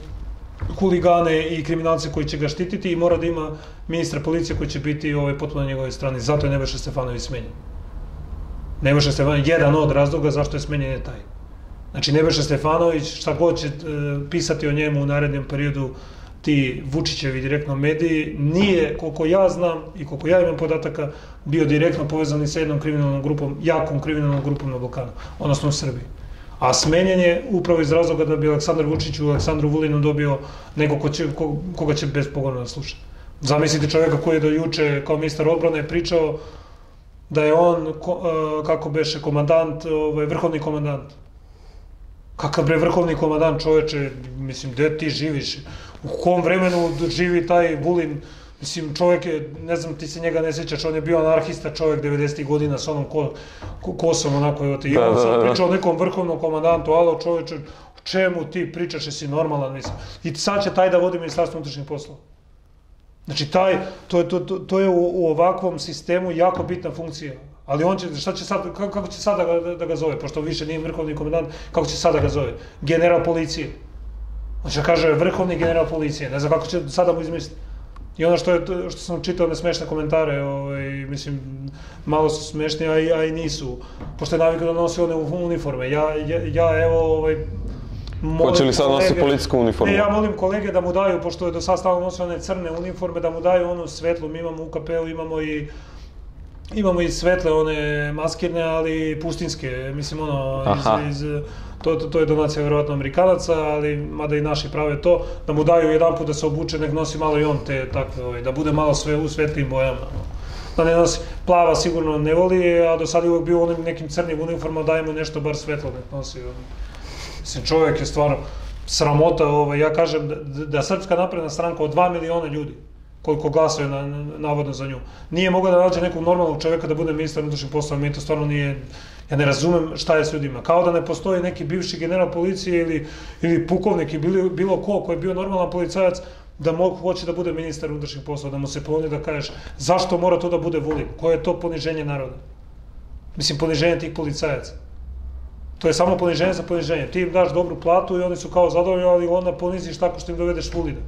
huligane i kriminalce koji će ga štititi i mora da ima ministra policije koji će biti potpuno na njegove strane. Zato je Nebojša Stefanović smenjen. Nebojša Stefanović je jedan od razloga zašto je smenjen je taj. Znači, Nebojša Stefanović, šta god će pisati o njemu u narednom periodu ti Vučićevi direktno mediji, nije, koliko ja znam i koliko ja imam podataka, bio direktno povezan i sa jednom kriminalnom grupom, jakom kriminalnom grupom na Balkanu, odnosno u Srbiji. A smenjen je upravo iz razloga da bi Aleksandar Vučić u Aleksandru Vulinu dobio nekog koga će bezpogovorno da sluša. Zamislite čovjeka koji je do juče kao ministar odbrane pričao da je on, kako beše, komandant, vrhovni komandant. Kakav bre vrhovni komandant, čoveče, mislim, gde ti živiš? U kom vremenu živi taj Vulin? Mislim, čovjek je, ne znam, ti se njega ne sjećaš, on je bio anarhista čovjek devedesetih godina s onom kosom, onako, evo te. I on sad priča o nekom vrhovnom komandantu, alo čovječe, o čemu ti pričaš, jesi normalan, mislim. I sad će taj da vodi Ministarstvo unutrašnjih poslova. Znači, taj, to je u ovakvom sistemu jako bitna funkcija. Ali on će, šta će sad, kako će sad da ga zove, pošto više nije vrhovni komandant, kako će sad da ga zove? General policije. On će kaže vrhovni general policije, ne znam kako će sada mu izmisliti. I ono što sam čitao nesmešne komentare, mislim, malo su smešni, a i nisu. Pošto je navika da nosi one uniforme. Ja, evo... Hoće li sad nositi policijsku uniformu? Ne, ja molim kolege da mu daju, pošto je do sad stalno nosio one crne uniforme, da mu daju onu svetlu. Mi imamo u U K P-u, imamo i... Imamo i svetle, one maskirne, ali i pustinske, mislim ono, to je donacija vjerovatno Amerikanaca, ali mada i naši prave to, da mu daju jedan put da se obuče, nek nosi malo i on te takve, da bude malo sve u svetlim bojama. Da ne nosi, plava sigurno ne voli, a do sada je uvijek bio onim nekim crnim uniformama, daj mu nešto bar svetlo nek nosi. Mislim, čovjek je stvarno sramota, ja kažem da Srpska napredna stranka od dva miliona ljudi, koliko glasuje navodno za nju. Nije mogla da nađe nekog normalnog čovjeka da bude ministar unutrašnjih poslova, mi to stvarno nije, ja ne razumem šta je s ljudima. Kao da ne postoji neki bivši general policije ili pukovnik ili bilo ko koji je bio normalan policajac da hoće da bude ministar unutrašnjih poslova, da mu se pokloni da kažeš zašto mora to da bude Vulin, koje je to poniženje naroda. Mislim, poniženje tih policajaca. To je samo poniženje za poniženje. Ti im daš dobru platu i oni su kao zadovoljni, ali onda poniziš tako što im dovedeš Vulina.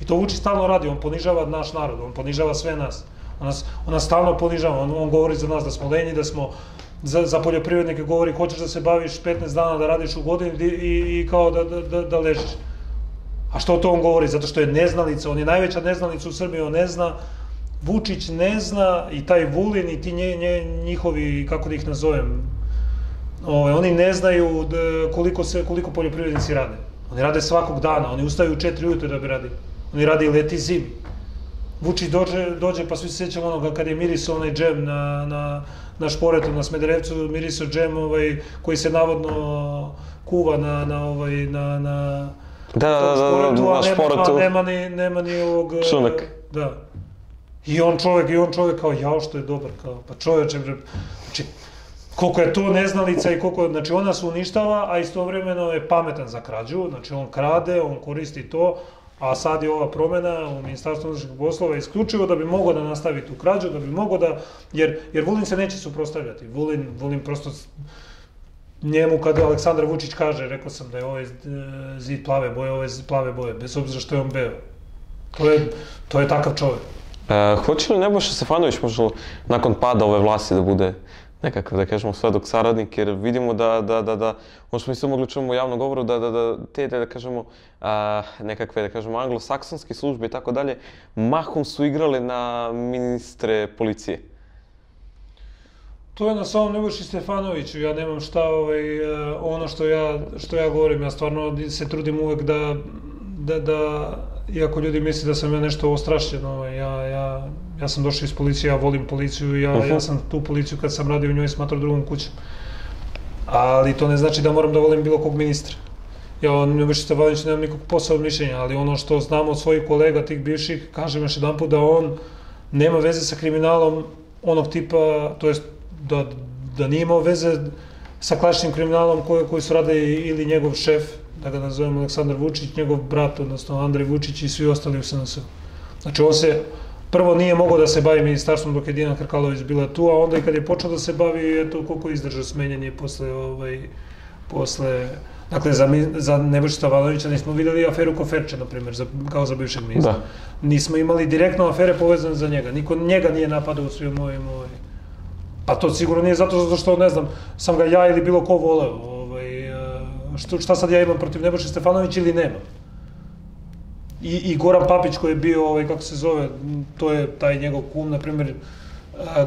I to Vučić stalno radi, on ponižava naš narod, on ponižava sve nas. On nas stalno ponižava, on govori za nas da smo lenji, da smo, za poljoprivrednike govori hoćeš da se baviš petnaest dana da radiš u godini i kao da ležiš. A što to on govori? Zato što je neznalica, on je najveća neznalica u Srbiji, on ne zna, Vučić ne zna i taj Vulin i ti njihovi, kako da ih nazovem, oni ne znaju koliko poljoprivrednici rade. Oni rade svakog dana, oni ustaju u četiri ujutro da bi radili. Oni radi i leti i zimi. Vučić dođe, pa svi se sjećam onoga kada je mirisao onaj džem na Šporetu, na Smederevcu, mirisao džem koji se navodno kuva na Šporetu, a nema ni ovog... Čunak. Da. I on čovek, i on čovek kao, jao što je dobar, kao, pa čoveče, znači, koliko je to neznalica i koliko, znači, on nas uništava, a istovremeno je pametan za krađu, znači, on krade, on koristi to, a sad je ova promjena u Ministarstvu unutrašnjih poslova isključivo da bi mogao da nastavi tu krađu, da bi mogao da, jer Vulin se neće suprotstavljati. Vulin prosto njemu kada Aleksandar Vučić kaže, rekao sam da je ovaj zid plave boje, ovaj zid plave boje, bez obzira što je on beo. To je takav čovjek. Hoće li Nebojša Stefanović možda nakon pada ove vlasti da bude nekakav, da kažemo, svedok saradnik, jer vidimo da, da, da, da, ono što mi sad mogli čujemo u javnom govoru, da, da, da, te, da kažemo, nekakve, da kažemo, anglosaksonske službe i tako dalje, mahom su igrale na ministre policije. To je na samom Nebojši Stefanoviću, ja nemam šta, ono što ja govorim, ja stvarno se trudim uvek da, iako ljudi misle da sam ja nešto ostrašćen, ja sam došao iz policije, ja volim policiju, ja sam tu policiju kad sam radio u njoj smatrao drugom kućom. Ali to ne znači da moram da volim bilo kog ministra. Ja o Nebojši Stefanoviću nemam nikog posebnog mišljenja, ali ono što znam od svojih kolega, tih bivših, kažem još jedan put da on nema veze sa kriminalom onog tipa, to jest da nije imao veze sa klasičnim kriminalom koji su radili ili njegov šef, da ga nazovemo Aleksandar Vučić, njegov brat, odnosno Andrej Vučić i svi ostali u S N S-u. Znači on se prvo nije mogao da se bavi ministarstvom dok je Dijana Hrkalović bila tu, a onda i kad je počeo da se bavi, eto koliko izdržao smenjanje posle... Dakle, za Nebojšu Stefanovića nismo videli aferu Koferče, na primjer, kao za bivšeg ministra. Nismo imali direktno afere povezane za njega. Niko njega nije napadao u svim ovim... Pa to sigurno nije zato što, ne znam, sam ga ja ili bilo ko voleo. Šta sad ja imam protiv Nebojše Stefanovića ili nemam? I Goran Papić koji je bio, kako se zove, to je taj njegov kum, na primjer,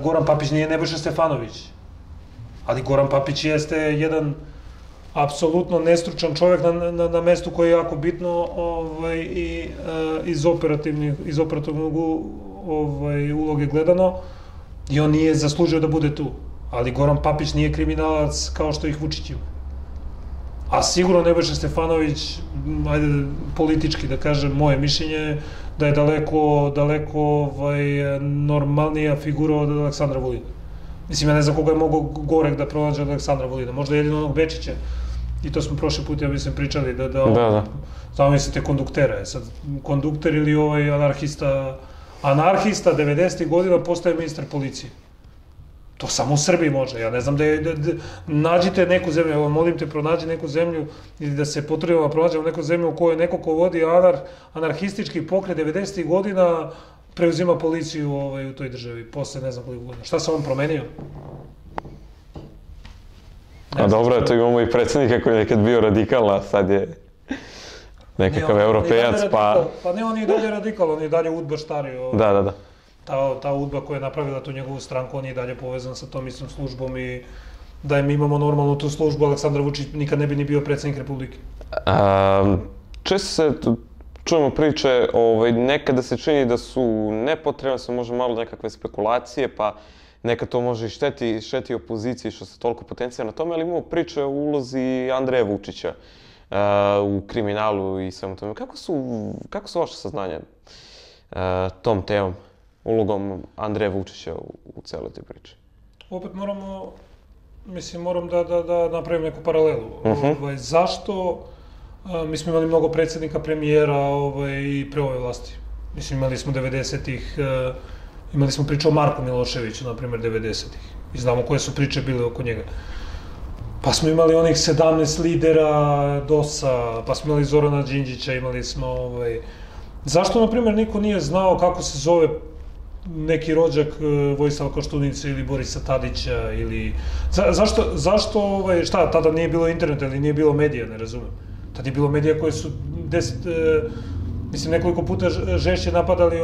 Goran Papić nije Nebojša Stefanović. Ali Goran Papić jeste jedan apsolutno nestručan čovjek na mestu koje je jako bitno i iz operativnog uloge gledano. I on nije zaslužio da bude tu. Ali Goran Papić nije kriminalac kao što ih Vučić ima. A sigurno Nebojša Stefanović, ajde politički da kažem moje mišljenje, da je daleko, daleko normalnija figura od Aleksandra Vulina. Mislim, ja ne znam koga je mogao goreg da pronađe od Aleksandra Vulina, možda jedino onog Bečića. I to smo prošli put, ja mislim, pričali da... Da, da. Znamo mislite konduktera je sad, kondukter ili ovaj anarhista... Anarhista devedesetih godina postaje ministar policije. To samo u Srbiji može, ja ne znam da je, nađite neku zemlju, molim te pronađi neku zemlju ili da se potrudimo da pronađemo neku zemlju u kojoj neko ko vodi anarhistički pokret devedesetih godina preuzima policiju u toj državi, posle ne znam koliko godina. Šta se on promenio? A dobro je, to imamo i predsednika koji je nekad bio radikalan, a sad je... Nekakav evropejac, pa... Pa ne, on je i dalje radikal, on je i dalje udba štario. Da, da, da. Ta udba koja je napravila tu njegovu stranku, on je i dalje povezan sa tom istom službom i da im imamo normalnu tu službu, Aleksandar Vučić nikad ne bi ni bio predsednik Republike. Često se čujemo priče, nekada se čini da su nepotrebne, se može malo nekakve spekulacije, pa nekad to može i šteti, šteti opoziciji što se toliko potencija na tome, ali imamo priče o ulozi Andreja Vučića u kriminalu i svemu tome. Kako su vaše saznanje tom temom, ulogom Andreja Vučića u cijeloj te priče? Opet moramo, mislim, moram da napravim neku paralelu. Zašto? Mi smo imali mnogo predsednika, premijera i pre ove vlasti. Mislim, imali smo devedesetih, imali smo priču o Marku Miloševiću, na primjer, devedesetih. I znamo koje su priče bile oko njega. Pa smo imali onih sedamnaest lidera D O S-a, pa smo imali Zorana Đinđića, imali smo... Zašto, na primjer, niko nije znao kako se zove neki rođak Vojislava Koštunice ili Borisa Tadića ili... Zašto, šta, tada nije bilo interneta ili nije bilo medija, ne razumem. Tada je bilo medija koje su deset, mislim, nekoliko puta žešće napadali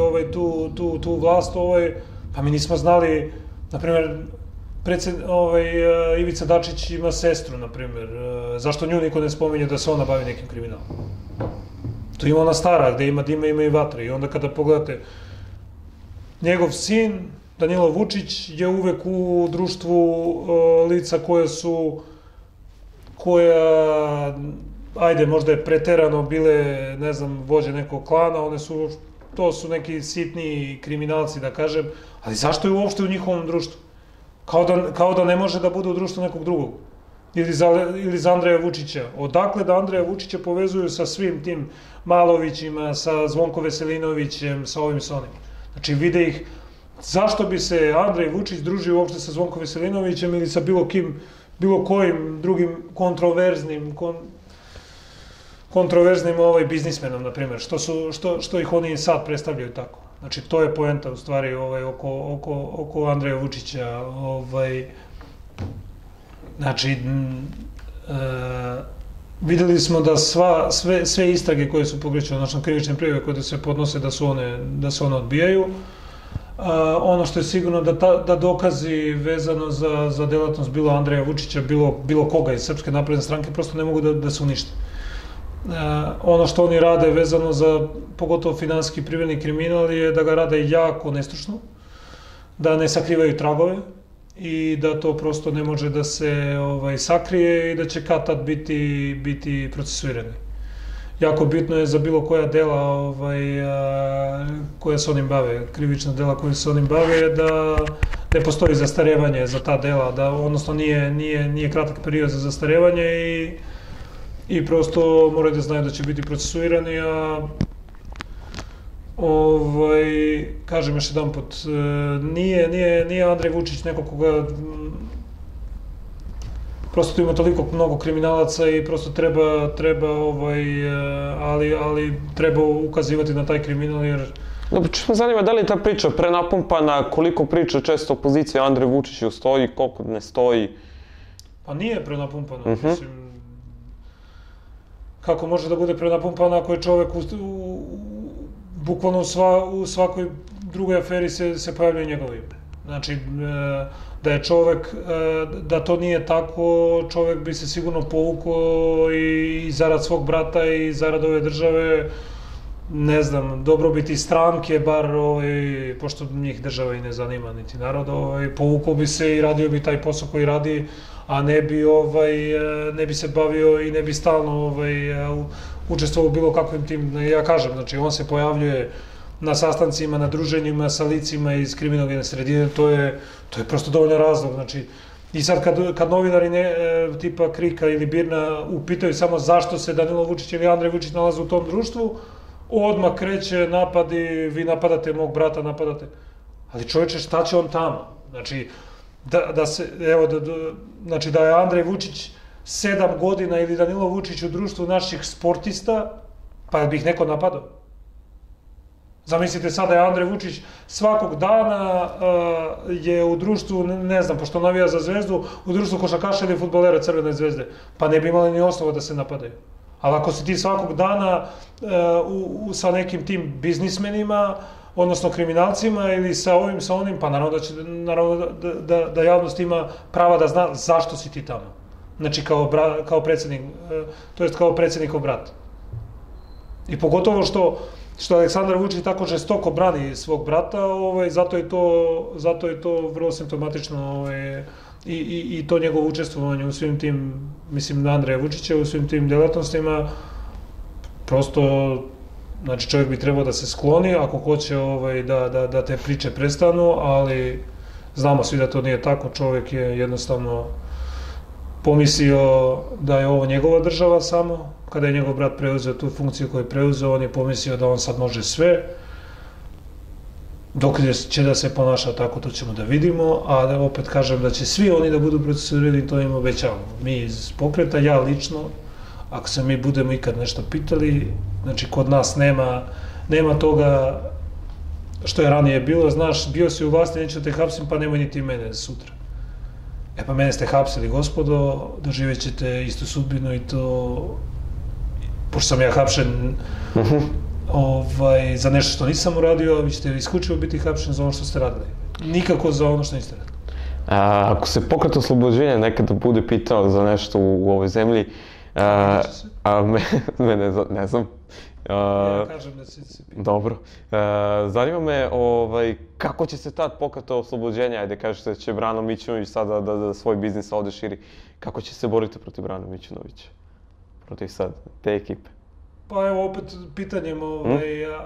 tu vlast, pa mi nismo znali, na primjer... Ivica Dačić ima sestru, na primjer. Zašto nju niko ne spominje da se ona bavi nekim kriminalom? To ima ona stara, gde ima dima, ima i vatra. I onda kada pogledate, njegov sin, Danilo Vučić, je uvek u društvu lica koja su, koja, ajde, možda je preterano bile, ne znam, vođe nekog klana, one su, to su neki sitni kriminalci, da kažem, ali zašto je uopšte u njihovom društvu? Kao da ne može da bude u društvu nekog drugog. Ili za Andreja Vučića. Odakle da Andreja Vučića povezuju sa svim tim Malovićima, sa Zvonko Veselinovićem, sa ovim i sa onim. Znači vide ih, zašto bi se Andrej Vučić družio uopšte sa Zvonko Veselinovićem ili sa bilo kim, bilo kojim drugim kontroverznim, kontroverznim biznismenom, na primjer. Što ih oni sad predstavljaju tako. Znači, to je poenta, u stvari, oko Andreja Vučića. Znači, videli smo da sve istrage koje su pokrećene, znači krivične prijave koje se podnose, da se one odbijaju. Ono što je sigurno da dokazi vezano za delatnost bilo Andreja Vučića, bilo koga iz Srpske napredne stranke, prosto ne mogu da se unište. Ono što oni rade vezano za pogotovo finansijski privredni kriminal je da ga rade jako nestručno, da ne sakrivaju tragove i da to prosto ne može da se sakrije i da će kad tad biti procesuirani. Jako bitno je za bilo koja dela koja se onim bave, krivična dela koja se onim bave, ne postoji zastarevanje za ta dela, odnosno nije kratak period za zastarevanje i prosto moraju da znaju da će biti procesuirani, a kažem još jedan pot, nije Andrej Vučić neko koga, prosto tu ima toliko mnogo kriminalaca i prosto treba, ali treba ukazivati na taj kriminal jer... Dobro, što me zanima, da li je ta priča prenapumpana, koliko priča često opozicija Andrej Vučić ju stoji, koliko ne stoji? Pa nije prenapumpana, mislim... Kako može da bude prenapumpana ako je čovek bukvalno u svakoj drugoj aferi se pojavlja njegov ime? Znači, da je čovek, da to nije tako, čovek bi se sigurno povukao i zarad svog brata i zarad ove države, ne znam, dobro biti stranke, bar, pošto njih država i ne zanima, niti narod, povukao bi se i radio bi taj posao koji radi, a ne bi se bavio i ne bi stalno učestvovao bilo kakvim tim, ja kažem, znači on se pojavljuje na sastancima, na druženjima sa licima iz kriminalne sredine, to je prosto dovoljno razlog, znači i sad kad novinari tipa Krika ili Birna upitaju samo zašto se Danilo Vučić ili Andrej Vučić nalaze u tom društvu, odmah kreće napadi, vi napadate mog brata, napadate, ali čovječe šta će on tamo, znači da je Andrej Vučić sedam godina ili Danilo Vučić u društvu naših sportista, pa bi ih neko napadao. Zamislite sada je Andrej Vučić svakog dana je u društvu, ne znam, pošto navija za Zvezdu, u društvu košarkaša ili fudbalera Crvene Zvezde. Pa ne bi imali ni osnova da se napadaju. Ali ako si ti svakog dana sa nekim tim biznismenima, odnosno kriminalcima ili sa ovim, sa onim, pa naravno da javnost ima prava da zna zašto si ti tamo. Znači kao predsednik, to je kao predsednikov brat. I pogotovo što što Aleksandar Vučić tako žestoko brani svog brata, zato je to vrlo simptomatično i to njegovo učestvovanje u svim tim, mislim na Andreja Vučića, u svim tim djelatnostima, prosto, znači čovjek bi trebao da se skloni ako hoće da te priče prestanu, ali znamo svi da to nije tako, čovjek je jednostavno pomislio da je ovo njegova država samo, kada je njegov brat preuzeo tu funkciju koju je preuzeo, on je pomislio da on sad može sve, dok će da se ponaša tako, to ćemo da vidimo, a opet kažem da će svi oni da budu procesuirani, to im obećavamo. Mi iz pokreta, ja lično, ako se mi budemo ikad nešto pitali, znači kod nas nema toga što je ranije bilo, znaš, bio si u vlasti, neću te hapsim, pa nemoj niti mene sutra. E pa mene ste hapsili, gospodo, doživjet ćete istu sudbinu i to... Pošto sam ja hapšen za nešto što nisam uradio, vi ćete isključivo biti hapšen za ono što ste radili. Nikako za ono što niste radili. Ako se pokret Oslobođenja nekada bude pitao za nešto u ovoj zemlji, ne znam. Ja kažem da si se pitao. Dobro. Zanima me kako će se tad pokret Oslobođenja, ajde kažeš da će Brano Mićunović sada da svoj biznis ovde širi, kako će se boriti protiv Brano Mićunovića? Protiv sad, te ekipe? Pa evo, opet pitanjem,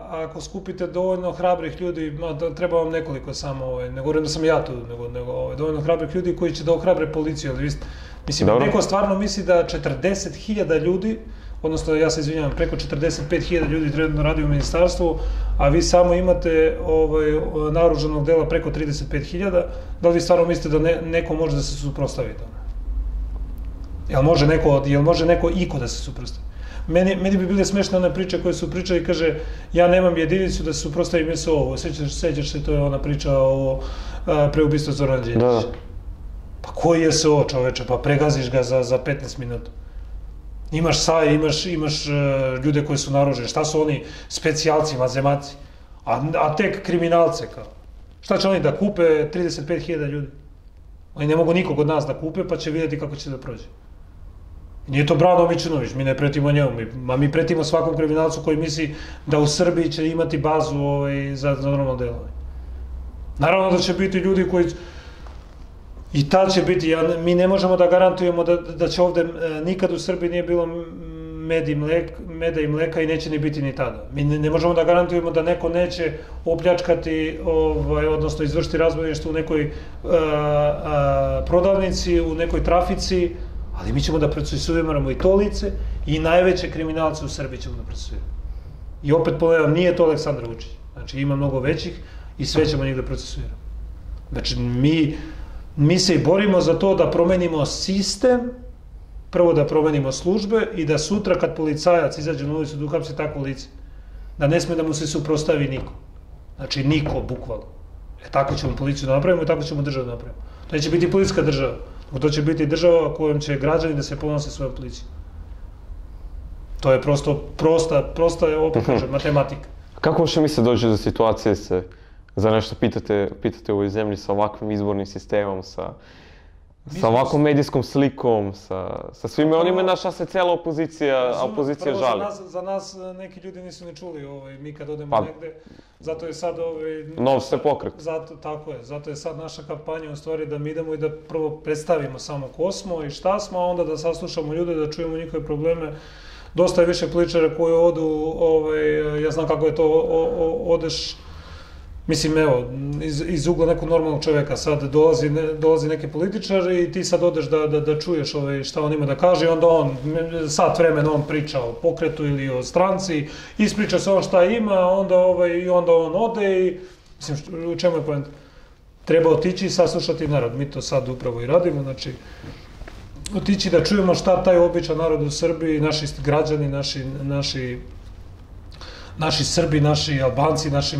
ako skupite dovoljno hrabrih ljudi, treba vam nekoliko samo, ne govorim da sam ja tu, nego dovoljno hrabrih ljudi koji će da ohrabre policiju. Mislim, neko stvarno misli da četrdeset hiljada ljudi, odnosno ja se izvinjam, preko četrdeset pet hiljada ljudi trenutno radi u ministarstvu, a vi samo imate naoružanog dela preko trideset pet hiljada, da li vi stvarno mislite da neko može da se suprotstavi tome? Jel može neko iko da se suprostavi? Meni bi bile smešne one priče koje su pričali i kaže ja nemam jedinicu da se suprostavim s ovo. Sjećaš se, to je ona priča o preubistvu Zorana Đinđića. Pa koji je S O, čoveče, pa pregaziš ga za petnaest minuta. Imaš S A I, imaš ljude koji su naoružani. Šta su oni? Specijalci, vazemaci. A tek kriminalce kao. Šta će oni da kupe trideset pet hiljada ljudi? Oni ne mogu nikog od nas da kupe pa će vidjeti kako će da prođe. Nije to Brano Mićunović, mi ne pretimo njemu, ma mi pretimo svakom kriminalcu koji misli da u Srbiji će imati bazu za normalno delovanje. Naravno da će biti ljudi koji... I ta će biti, mi ne možemo da garantujemo da će ovde, nikad u Srbiji nije bilo meda i mleka i neće ni biti ni tada. Mi ne možemo da garantujemo da neko neće opljačkati, odnosno izvršiti razbojništvo u nekoj prodavnici, u nekoj trafici, ali mi ćemo da procesuiramo i to lice i najveće kriminalce u Srbiji ćemo da procesuiramo. I opet ponavljam, nije to Aleksandar Vučić. Znači, ima mnogo većih i sve ćemo njih da procesuiramo. Znači, mi se i borimo za to da promenimo sistem, prvo da promenimo službe i da sutra kad policajac izađe na ulicu da uhapsi takvo lice, da ne sme da mu se suprostavi niko. Znači, niko, bukvalno. E, tako ćemo policiju da napravimo i tako ćemo državu da napravimo. To neće biti policijska država, to će biti država kojom će građani da se ponose svojom policiju. To je prosto, prosta, prosta je, opet kažem, matematika. Kako uopšte mi se dođe do situacije se, za nešto pitate u ovoj zemlji sa ovakvim izbornim sistemom, sa sa ovakvom medijskom slikom, sa svime onima naša se cela opozicija žali. Prvo, za nas neki ljudi nisu ni čuli, mi kad odemo negde, zato je sad... Nov se pokret. Tako je, zato je sad naša kampanja u stvari da mi idemo i da prvo predstavimo samo ko smo i šta smo, a onda da saslušamo ljude, da čujemo njihove probleme. Dosta je više političara koji odu, ja znam kako je to, odeš... Mislim, evo, iz ugla nekog normalnog čoveka sad dolazi neki političar i ti sad odeš da čuješ šta on ima da kaže i onda on, sat vremena on priča o pokretu ili o stranci, ispriča se on šta ima i onda on ode i, mislim, u čemu je poenta? Treba otići i saslušati narod, mi to sad upravo i radimo, znači, otići da čujemo šta taj običan narod u Srbiji, naši građani, naši... naši Srbi, naši Albanci, naši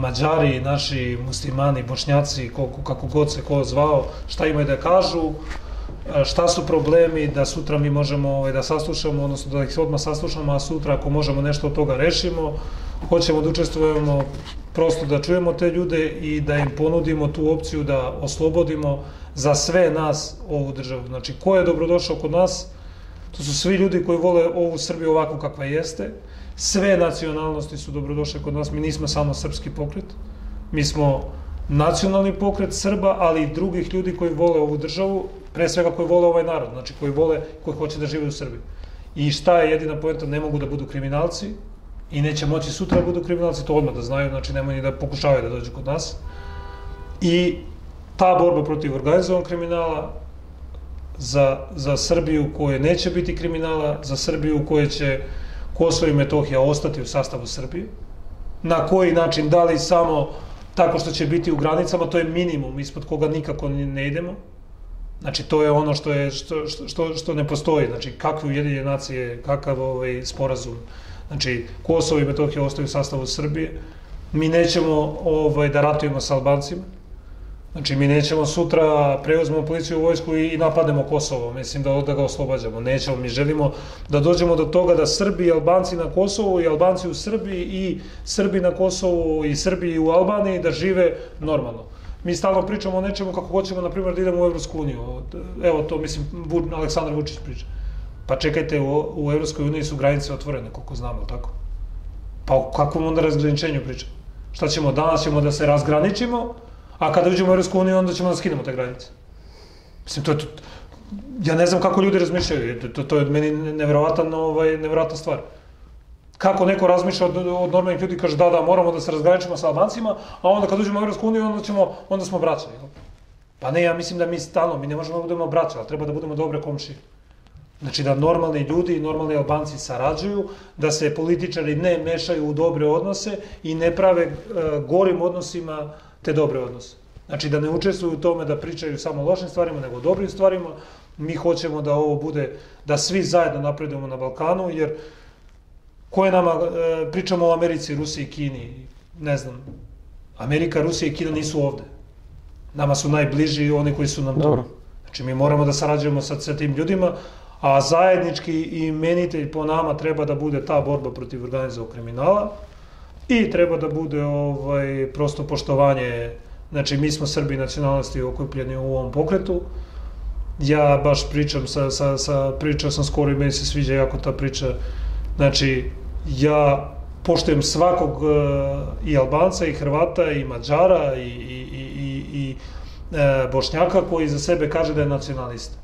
Mađari, naši muslimani, Bošnjaci, kako god se ko zvao, šta imaju da kažu, šta su problemi, da sutra mi možemo da saslušamo, odnosno da ih odmah saslušamo, a sutra ako možemo nešto od toga rešimo, hoćemo da učestvujemo, prosto da čujemo te ljude i da im ponudimo tu opciju da oslobodimo za sve nas ovu državu. Znači, ko je dobrodošao kod nas, to su svi ljudi koji vole ovu Srbiju ovako kakva jeste. Sve nacionalnosti su dobrodošle kod nas, mi nismo samo srpski pokret, mi smo nacionalni pokret Srba, ali i drugih ljudi koji vole ovu državu, pre svega koji vole ovaj narod, znači koji vole, koji hoće da žive u Srbiji. I šta je jedina poenta, ne mogu da budu kriminalci i neće moći sutra da budu kriminalci, to odmah da znaju, znači nemoj ni da pokušavaju da dođu kod nas. I ta borba protiv organizovanog kriminala za Srbiju u kojoj neće biti kriminala, za Srbiju u kojoj će Kosovo i Metohija ostati u sastavu Srbije. Na koji način, da li samo tako što će biti u granicama, to je minimum ispod koga nikako ne idemo. Znači, to je ono što ne postoji. Znači, kakve Ujedinjene nacije, kakav sporazum. Znači, Kosovo i Metohija ostaju u sastavu Srbije. Mi nećemo da ratujemo sa Albancima. Znači, mi nećemo sutra preuzmemo policiju u vojsku i napademo Kosovo, mislim da ga oslobađamo. Nećemo, mi želimo da dođemo do toga da Srbi i Albanci na Kosovu i Albanci u Srbiji i Srbi na Kosovu i Srbi u Albaniji da žive normalno. Mi stalno pričamo o nečemu kako hoćemo, na primjer, da idemo u Evropsku uniju. Evo to, mislim, Aleksandar Vučić priča. Pa čekajte, u Evropskoj uniji su granice otvorene, koliko znamo, tako? Pa o kakvom onda razgraničenju pričamo? Šta ćemo, danas ćemo da se razgraničimo, a kada uđemo u Evropsku uniju, onda ćemo da skinemo te granice. Mislim, to je... Ja ne znam kako ljudi razmišljaju, to je od meni nevjerovatna stvar. Kako neko razmišlja od normalnih ljudi, kaže da, da, moramo da se razgraničimo sa Albancima, a onda kada uđemo u Evropsku uniju, onda smo braća. Pa ne, ja mislim da mi stalno, mi ne možemo da budemo braća, ali treba da budemo dobre komšije. Znači da normalni ljudi i normalni Albanci sarađuju, da se političari ne mešaju u dobre odnose i ne prave gorim odnosima te dobre odnose. Znači da ne učestvuju u tome da pričaju samo o lošim stvarima, nego o dobrim stvarima. Mi hoćemo da ovo bude, da svi zajedno napredujemo na Balkanu, jer koje nama, pričamo o Americi, Rusiji, Kini, ne znam, Amerika, Rusija i Kina nisu ovde. Nama su najbliži oni koji su nam tu. Znači mi moramo da sarađujemo sa tim ljudima, a zajednički imenitelj po nama treba da bude ta borba protiv organizovanog kriminala, i treba da bude prosto poštovanje, znači mi smo Srbi nacionalnosti okupljeni u ovom pokretu. Ja baš pričam, pričao sam skoro i meni se sviđa jako ta priča, znači ja poštujem svakog i Albanca i Hrvata i Mađara i Bošnjaka koji za sebe kaže da je nacionalista.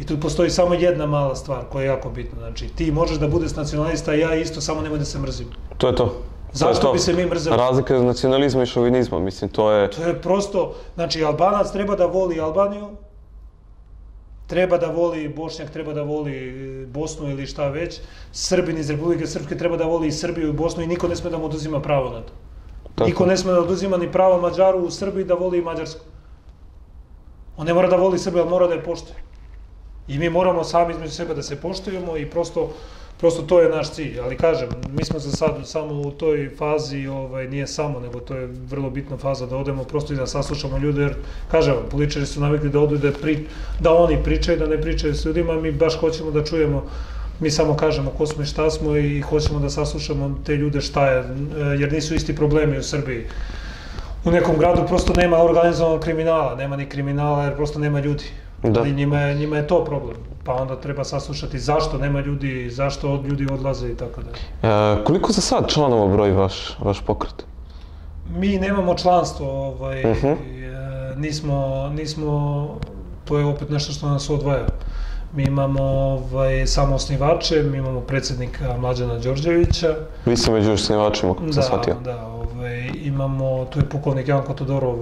I tu postoji samo jedna mala stvar koja je jako bitna. Znači, ti možeš da budeš nacionalista, ja isto, samo nemoj da se mrzim. To je to. Zašto bi se mi mrzeli? Razlika je nacionalizma i šovinizma, mislim, to je... To je prosto, znači, Albanac treba da voli Albaniju, treba da voli Bošnjak, treba da voli Bosnu ili šta već, Srbin iz Republike Srpske treba da voli i Srbiju i Bosnu i niko ne sme da mu oduzima pravo na to. Niko ne sme da oduzima ni pravo Mađaru u Srbiji da voli i Mađarsku. On ne mora da voli Srbiju, ali mora da je poštuje. I mi moramo sami između sebe da se poštujemo i prosto Prosto to je naš cilj, ali kažem, mi smo za sad samo u toj fazi, nije samo, nego to je vrlo bitna faza da odemo prosto i da saslušamo ljude, jer, kažem, političari su navikli da odu da oni pričaju, da ne pričaju s ljudima, mi baš hoćemo da čujemo, mi samo kažemo ko smo i šta smo i hoćemo da saslušamo te ljude šta je, jer nisu isti problemi u Srbiji. U nekom gradu prosto nema organizovanog kriminala, nema ni kriminala jer prosto nema ljudi. Ali njima je to problem, pa onda treba saslušati zašto nema ljudi, zašto ljudi odlaze i tako dalje. Koliko za sad članova broji vaš pokret? Mi nemamo članstvo, nismo, to je opet nešto što nas odvaja. Mi imamo samo osnivače, mi imamo predsednika Mlađana Đorđevića. Vi ste među osnivačima, kako sam shvatio. Da, imamo, tu je pukovnik Janko Todorov,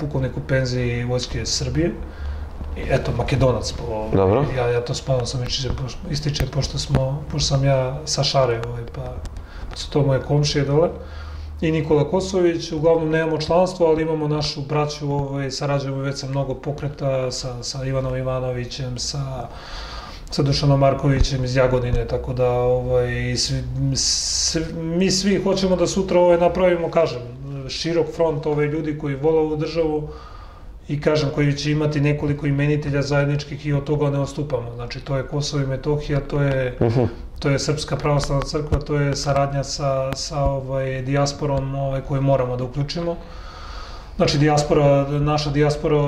pukovnik u penziji Vojske Srbije, eto, Makedonac, ja to spavno sam ističem, pošto sam ja sa Šare, pa su to moje komšije dole, i Nikola Kosović, uglavnom nemamo članstvo, ali imamo našu braću, sarađujemo već sa mnogo pokreta, sa Ivanom Ivanovićem, sa... sa Dušanom Markovićem iz Jagodine, tako da mi svi hoćemo da sutra napravimo, kažem, širok front ove ljudi koji vole ovu državu i, kažem, koji će imati nekoliko imenitelja zajedničkih i od toga ne odstupamo. Znači, to je Kosovo i Metohija, to je Srpska pravoslavna crkva, to je saradnja sa dijasporom koju moramo da uključimo. Znači, naša dijaspora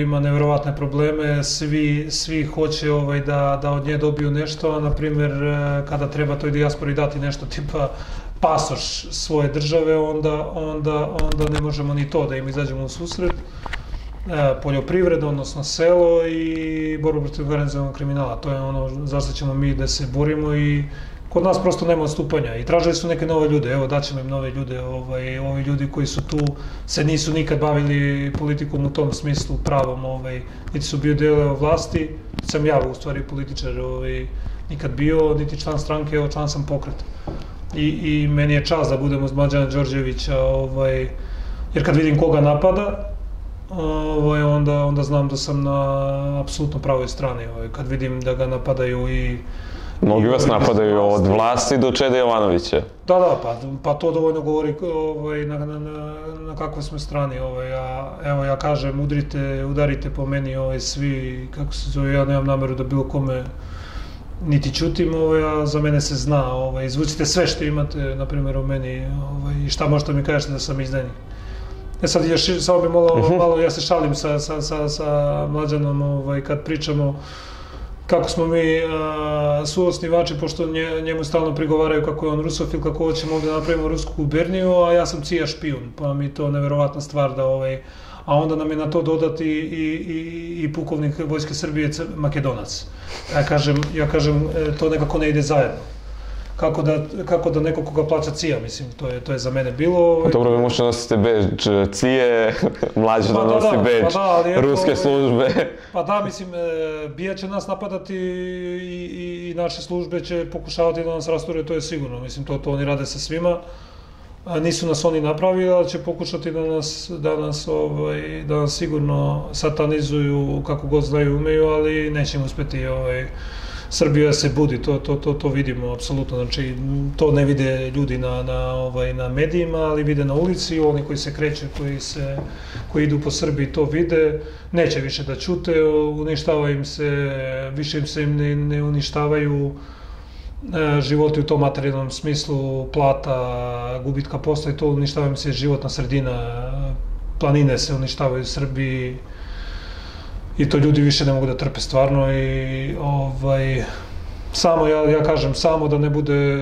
ima nevjerovatne probleme, svi hoće da od nje dobiju nešto, a na primjer kada treba toj dijaspori dati nešto tipa pasoš svoje države, onda ne možemo ni to da im izađemo u susret. Poljoprivreda, odnosno selo i borba protiv organizovanog kriminala, to je ono zašto ćemo mi da se borimo i kod nas prosto nema odstupanja i tražili su neke nove ljude, evo daćemo im nove ljude, ovi ljudi koji su tu se nisu nikad bavili politikom u tom smislu pravom, niti su bio deo vlasti, sam ja u stvari političar, nikad bio, niti član stranke, evo član sam pokreta. I meni je čast da budem uz Mlađana Đorđevića, jer kad vidim koga napada, onda znam da sam na apsolutno pravoj strani, kad vidim da ga napadaju i... Mnogi vas napadaju od vlasti do Čede Jovanovića. Da, da, pa to dovoljno govori na kakvoj smo strani. Evo, ja kažem, udrite, udarite po meni svi, kako se zove, ja nemam nameru da bilo kome niti čutim, a za mene se zna. Izvucite sve što imate, na primjer, o meni i šta možete mi kažete da sam izdajnik. E sad, samo bi malo, ja se šalim sa Mlađanom kad pričamo kako smo mi suosnivači, pošto njemu stalno prigovaraju kako je on rusofil, kako hoćemo ovdje napravimo rusku guberniju, a ja sam cija špijun, pa mi je to nevjerovatna stvar da ovaj... A onda nam je na to dodati i pukovnik Vojske Srbije Makedonac. Ja kažem, to nekako ne ide zajedno. Kako da neko koga plaća cija, mislim, to je za mene bilo. Dobro, vi možete nositi bež cije, mlađe da nosi bež ruske službe. Pa da, mislim, Bija će nas napadati i naše službe će pokušavati da nas rasture, to je sigurno. Mislim, to oni rade sa svima. Nisu nas oni napravili, ali će pokušati da nas sigurno satanizuju kako god znaju i umeju, ali nećemo uspeti. Srbija se budi, to vidimo apsolutno, znači to ne vide ljudi na medijima, ali vide na ulici, oni koji se kreću, koji idu po Srbiji to vide, neće više da ćute, uništava im se, više im se ne uništavaju životi u tom materijalnom smislu, plata, gubitka posla i to, uništavaju se životna sredina, planine se uništavaju u Srbiji i to ljudi više ne mogu da trpe stvarno i samo, ja kažem, samo da ne bude,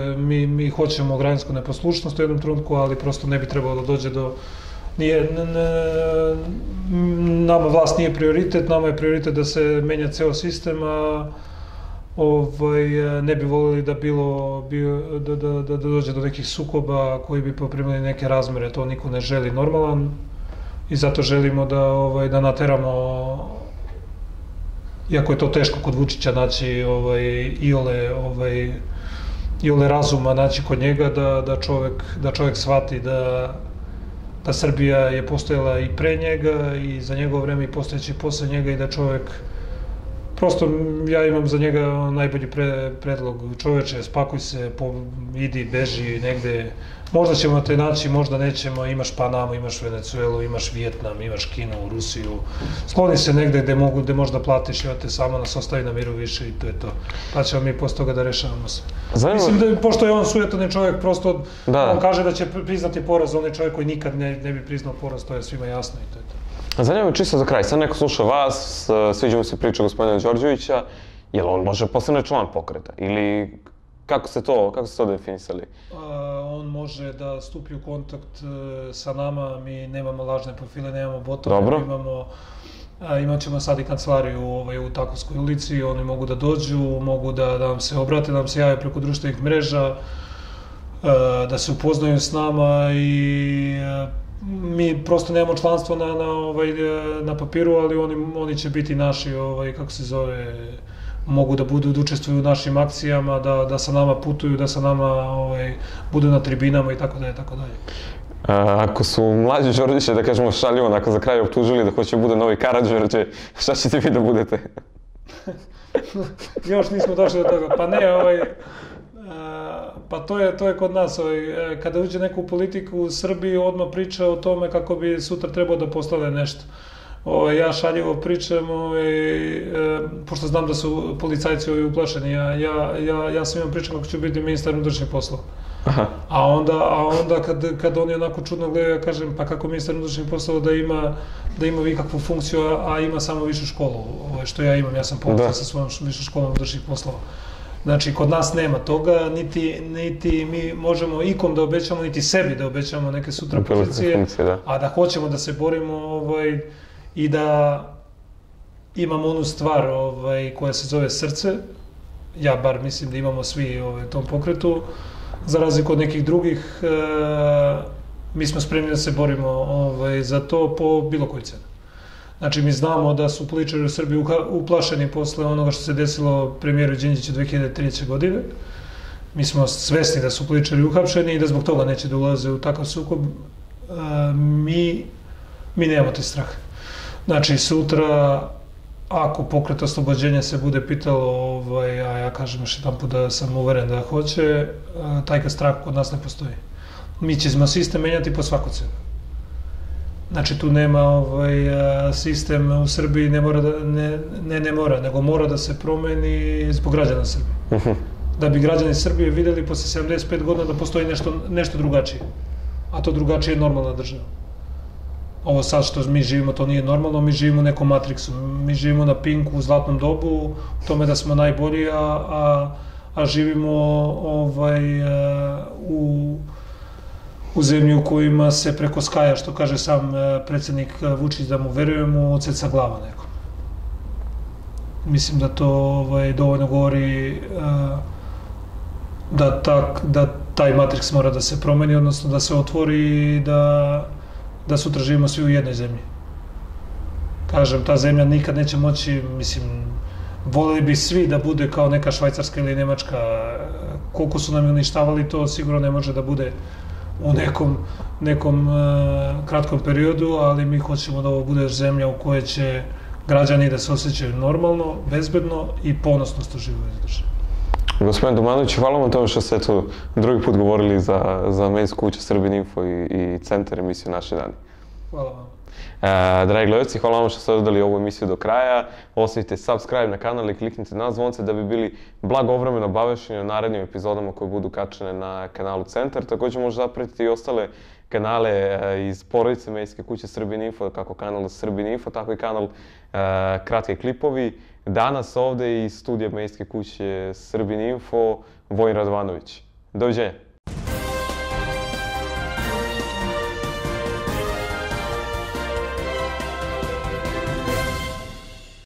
mi hoćemo građansku neposlušnost u jednom trenutku, ali prosto ne bi trebalo da dođe do Nama vlast nije prioritet, nama je prioritet da se menja ceo sistem, a ne bi voljeli da dođe do nekih sukoba koji bi poprimili neke razmere. To niko ne želi normalan i zato želimo da nateramo, iako je to teško kod Vučića naći iole razuma, naći kod njega da čovek shvati da da Srbija je postojala i pre njega i za njegovo vreme i postojeći posle njega i da čovek, prosto ja imam za njega najbolji predlog, čoveče, spakuj se, idi, beži negde, možda ćemo te naći, možda nećemo, imaš Panamu, imaš Venecuelu, imaš Vijetnam, imaš Kinu, Rusiju, skloni se negde gde možda platiš, evo te samo nas ostavi na miru više i to je to, pa ćemo mi posle toga da rešavamo se. Mislim, pošto je on sujetan čovjek, prosto on kaže da će priznati poraz, on je čovjek koji nikad ne bi priznao poraz, to je svima jasno i to je to. Zanima me čisto za kraj, sad neko sluša vas, sviđa mu se priča gospodina Đorđevića, je li on može postane član pokreta ili kako ste to definisali? On može da stupi u kontakt sa nama, mi nemamo lažne profile, nemamo botove, imat ćemo sad i kancelariju u Takovskoj ulici, oni mogu da dođu, mogu da nam se obrate, da nam se jave preko društvenih mreža, da se upoznaju s nama i... Mi prosto nemamo članstvo na papiru, ali oni će biti naši, kako se zove, mogu da budu, da učestvuju u našim akcijama, da sa nama putuju, da sa nama budu na tribinama i tako dalje, tako dalje. Ako su mlađi Đorđeviće, da kažemo šaljivo, onako za kraj optužili da hoće da bude novi Karađorđe, šta ćete vi da budete? Još nismo došli do toga, pa ne, ovaj... Pa to je kod nas, kada uđe neko u politiku u Srbiji odmah priča o tome kako bi sutra trebao da postane nešto. Ja šaljivo pričam, pošto znam da su policajci uplašeni, ja sam imam pričam kako ću biti ministar unutrašnjih poslova. A onda kad oni onako čudno gledaju, ja kažem pa kako ministar unutrašnjih poslova da ima ikakvu funkciju, a ima samo višu školu, što ja imam, ja sam ponosan sa svojom višom školom unutrašnjih poslova. Znači, kod nas nema toga, niti mi možemo ikom da obećamo, niti sebi da obećamo neke sutra pozicije, a da hoćemo da se borimo i da imamo onu stvar koja se zove srce, ja bar mislim da imamo svi u tom pokretu, za razliku od nekih drugih, mi smo spremni da se borimo za to po bilo koju cenu. Znači, mi znamo da su političari u Srbiji uplašeni posle onoga što se desilo premijeru Đinđiću dve hiljade treće. godine. Mi smo svesni da su političari uhapšeni i da zbog toga neće da ulaze u takav sukob. Mi, mi nemamo te strahe. Znači, sutra, ako pokret Oslobođenja se bude pitalo, a ja kažem još jedan put da sam uveren da hoće, taj strah kod nas ne postoji. Mi ćemo sistem menjati po svaku cenu. Znači, tu nema sistem u Srbiji, ne ne mora, nego mora da se promeni zbog građana Srbije. Da bi građani Srbije videli posle sedamdeset pet godina da postoji nešto drugačije. A to drugačije je normalna država. Ovo sad što mi živimo, to nije normalno, mi živimo u nekom matriksu. Mi živimo na Pinku, u zlatnom dobu, u tome da smo najbolji, a živimo u... u zemlji u kojima se preko skaja, što kaže sam predsjednik Vučić, da mu verujemo, odseca glava nekom. Mislim da to dovoljno govori da taj matriks mora da se promeni, odnosno da se otvori i da sutra živimo svi u jednoj zemlji. Kažem, ta zemlja nikad neće moći, mislim, voleli bi svi da bude kao neka Švajcarska ili Nemačka. Koliko su nam uništavali, to sigurno ne može da bude u nekom kratkom periodu, ali mi hoćemo da ovo bude zemlja u kojoj će građani da se osjećaju normalno, bezbedno i ponosno što žive u državi. Gospodin Dumanović, hvala vam tome što ste tu drugi put govorili za medijsku kuću SRBIN info i Centar emisiju Naši dani. Hvala vam. Dragi gledalci, hvala vam što ste odgledali ovu emisiju do kraja. Ostavite subscribe na kanal i kliknite na zvonce da bi bili blagovremeno obavešteni o narednim epizodama koje budu kačene na kanalu Centar. Također možete zapratiti i ostale kanale iz porodice medijske kuće SRBIN info, kako kanal SRBIN info, tako i kanal Kratki klipovi. Danas ovde iz studija medijske kuće SRBIN info, Voj Radovanović. Doviđenja!